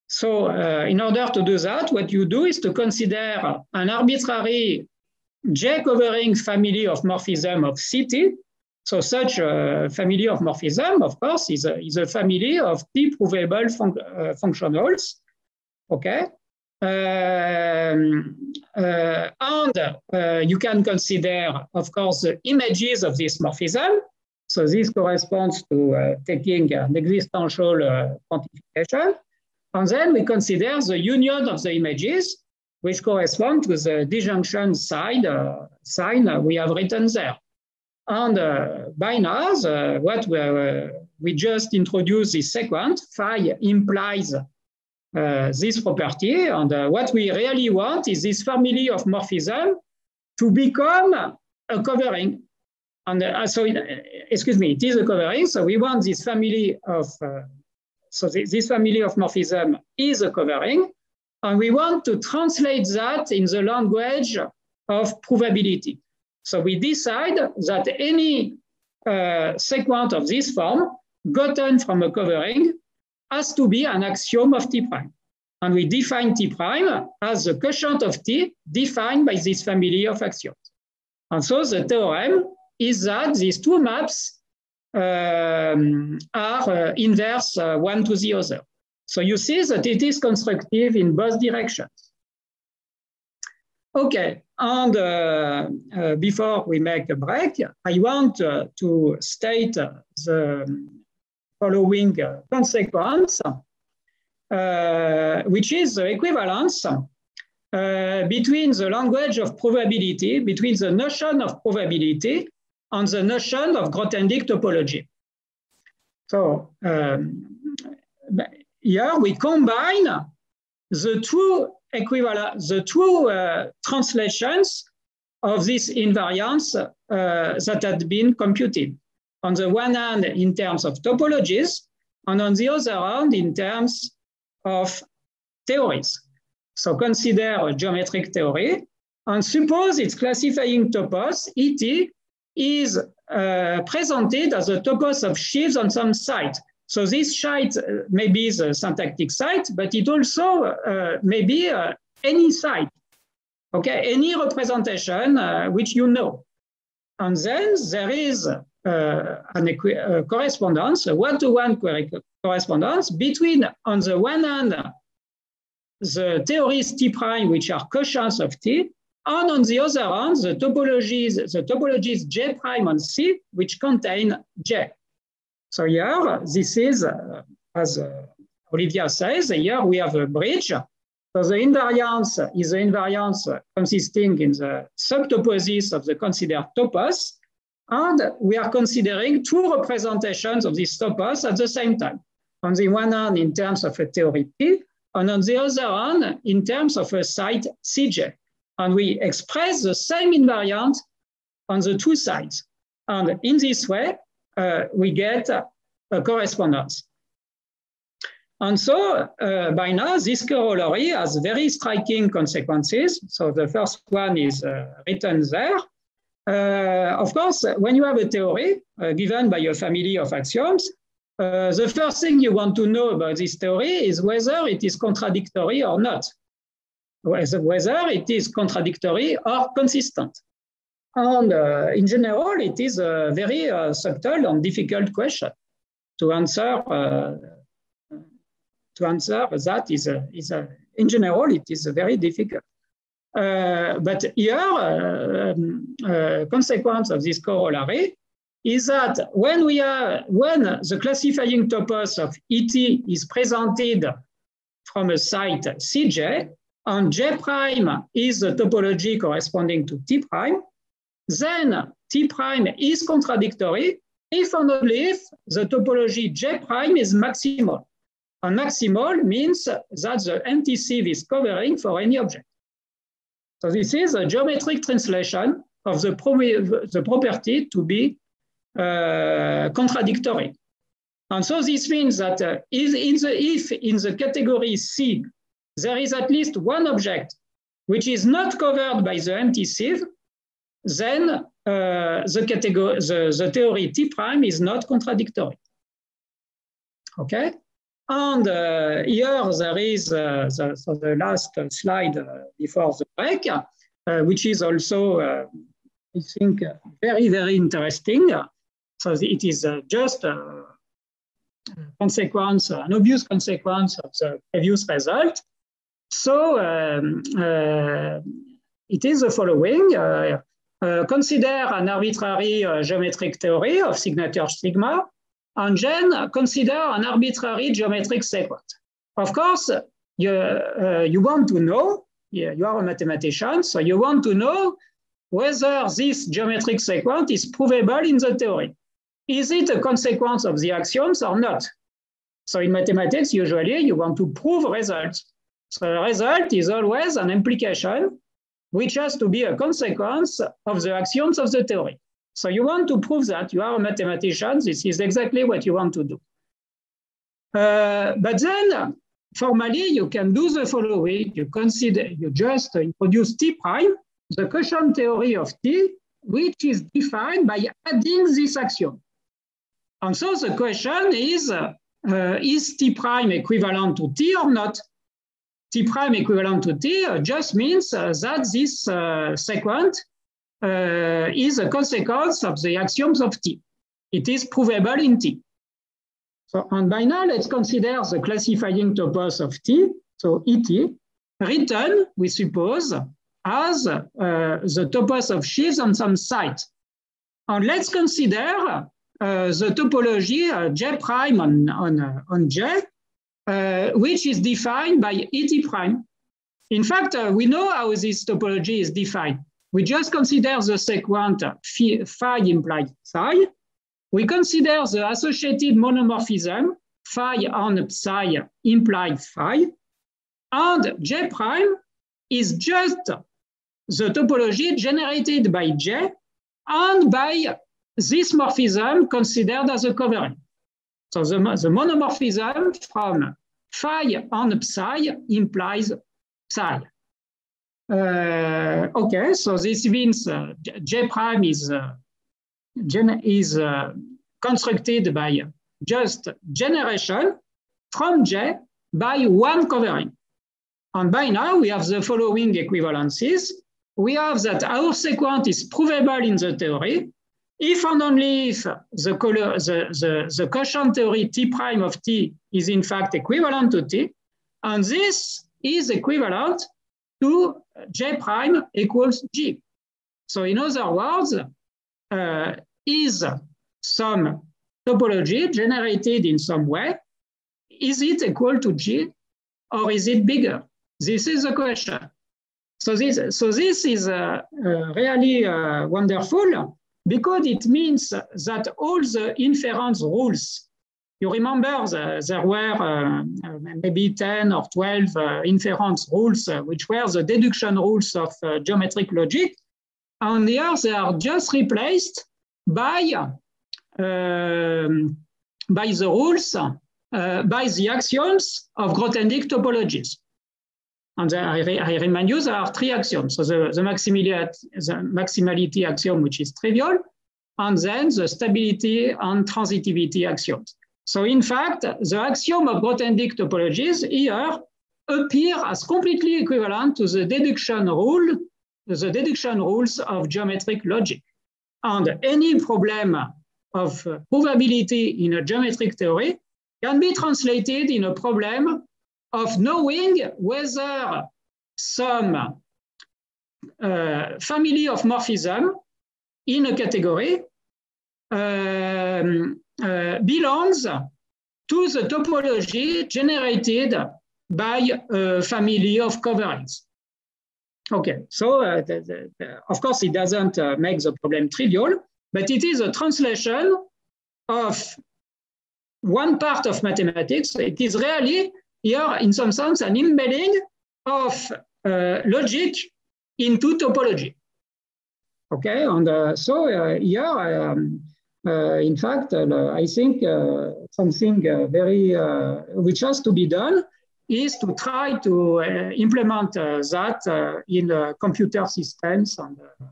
So uh, in order to do that, what you do is to consider an arbitrary J covering family of morphism of C T. So such a family of morphism, of course, is a, is a family of T provable func uh, functionals, okay? Um, uh, and uh, you can consider, of course, the images of this morphism. So this corresponds to uh, taking an existential uh, quantification. And then we consider the union of the images, which correspond to the disjunction side uh, sign we have written there. And uh, by now, uh, what we, uh, we just introduced this sequence, phi implies Uh, this property, and uh, what we really want is this family of morphism to become a covering. And uh, so, it, excuse me, it is a covering. So we want this family of uh, so th this family of morphism is a covering, and we want to translate that in the language of provability. So we decide that any uh, sequence of this form gotten from a covering has to be an axiom of T prime. And we define T prime as the quotient of T defined by this family of axioms. And so the theorem is that these two maps um, are uh, inverse uh, one to the other. So you see that it is constructive in both directions. Okay, and uh, uh, before we make a break, I want uh, to state the following uh, consequence, uh, which is the equivalence uh, between the language of probability, between the notion of probability and the notion of Grothendieck topology. So um, here we combine the two equivalent, the two uh, translations of this invariance uh, that had been computed. On the one hand, in terms of topologies, and on the other hand, in terms of theories. So consider a geometric theory, and suppose its classifying topos, E T, is uh, presented as a topos of sheaves on some site. So this site may be the syntactic site, but it also uh, may be uh, any site, okay, any representation uh, which you know. And then there is Uh, an uh, correspondence, a one-to-one -one correspondence between, on the one hand, the theories T prime, which are quotients of T, and on the other hand, the topologies, the topologies J prime and C, which contain J. So here, this is, uh, as uh, Olivia says, here we have a bridge. So the invariance is the invariance consisting in the subtoposes of the considered topos. And we are considering two representations of these topos at the same time. On the one hand, in terms of a theory T, and on the other hand, in terms of a site C J. And we express the same invariant on the two sides. And in this way, uh, we get a correspondence. And so, uh, by now, this corollary has very striking consequences. So the first one is uh, written there. Uh, of course, when you have a theory uh, given by a family of axioms, uh, the first thing you want to know about this theory is whether it is contradictory or not, whether it is contradictory or consistent. And uh, in general, it is a very uh, subtle and difficult question to answer. Uh, to answer that is, a, is a, in general, it is a very difficult. Uh, but here, uh, um, uh, consequence of this corollary is that when we are when the classifying topos of E T is presented from a site C J, and J prime is the topology corresponding to T prime, then T prime is contradictory if and only if the topology J prime is maximal. And maximal means that the empty sieve is covering for any object. So this is a geometric translation of the, pro the property to be uh, contradictory. And so this means that uh, if, in the, if in the category C, there is at least one object which is not covered by the empty sieve, then uh, the, category, the, the theory T prime is not contradictory. Okay? And uh, here there is uh, the, so the last slide uh, before the break, uh, which is also, uh, I think, uh, very, very interesting. So it is uh, just a consequence, an obvious consequence of the previous result. So um, uh, it is the following. Uh, uh, consider an arbitrary uh, geometric theory of signature sigma, and then consider an arbitrary geometric sequence. Of course, you, uh, you want to know, you are a mathematician, so you want to know whether this geometric sequence is provable in the theory. Is it a consequence of the axioms or not? So in mathematics, usually you want to prove results. So the result is always an implication, which has to be a consequence of the axioms of the theory. So you want to prove that you are a mathematician. This is exactly what you want to do. Uh, but then, formally, you can do the following. You consider, you just introduce T prime, the Cauchy theory of T, which is defined by adding this axiom. And so the question is, uh, uh, is T prime equivalent to T or not? T prime equivalent to T uh, just means uh, that this uh, sequence Uh, is a consequence of the axioms of T. It is provable in T. So, and by now, let's consider the classifying topos of T, so E T, written, we suppose, as uh, the topos of sheaves on some site. And let's consider uh, the topology uh, J prime on, on, uh, on J, uh, which is defined by E T prime. In fact, uh, we know how this topology is defined. We just consider the sequence phi, phi implies psi. We consider the associated monomorphism, phi and psi imply phi. And J prime is just the topology generated by J and by this morphism considered as a covering. So the, the monomorphism from phi and psi implies psi. Uh, okay, so this means uh, J prime is uh, gen is uh, constructed by just generation from J by one covering. And by now we have the following equivalences. We have that our sequence is provable in the theory if and only if the color the the, the Cauchy theory T prime of T is in fact equivalent to T, and this is equivalent to J prime equals G. So in other words, uh, is some topology generated in some way, is it equal to G or is it bigger? This is the question. So this, so this is uh, uh, really uh, wonderful because it means that all the inference rules, you remember the, there were uh, maybe ten or twelve uh, inference rules, uh, which were the deduction rules of uh, geometric logic. And here they are just replaced by, um, by the rules, uh, by the axioms of Grothendieck topologies. And there, I, re I remind you, there are three axioms. So the, the, maximality, the maximality axiom, which is trivial, and then the stability and transitivity axioms. So in fact, the axiom of Grothendieck topologies here appear as completely equivalent to the deduction rule, the deduction rules of geometric logic. And any problem of provability in a geometric theory can be translated in a problem of knowing whether some uh, family of morphism in a category um, Uh, belongs to the topology generated by a family of coverings. Okay, so uh, the, the, the, of course it doesn't uh, make the problem trivial, but it is a translation of one part of mathematics. It is really here in some sense an embedding of uh, logic into topology. Okay, and uh, so uh, here, um, uh, in fact, uh, I think uh, something uh, very, uh, which has to be done is to try to uh, implement uh, that uh, in uh, computer systems. And uh,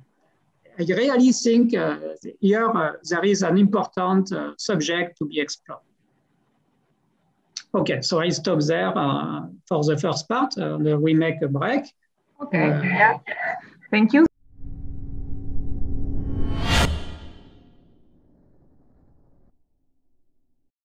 I really think uh, here uh, there is an important uh, subject to be explored. Okay, so I stop there uh, for the first part, and uh, we make a break. Okay, uh, yeah. Thank you.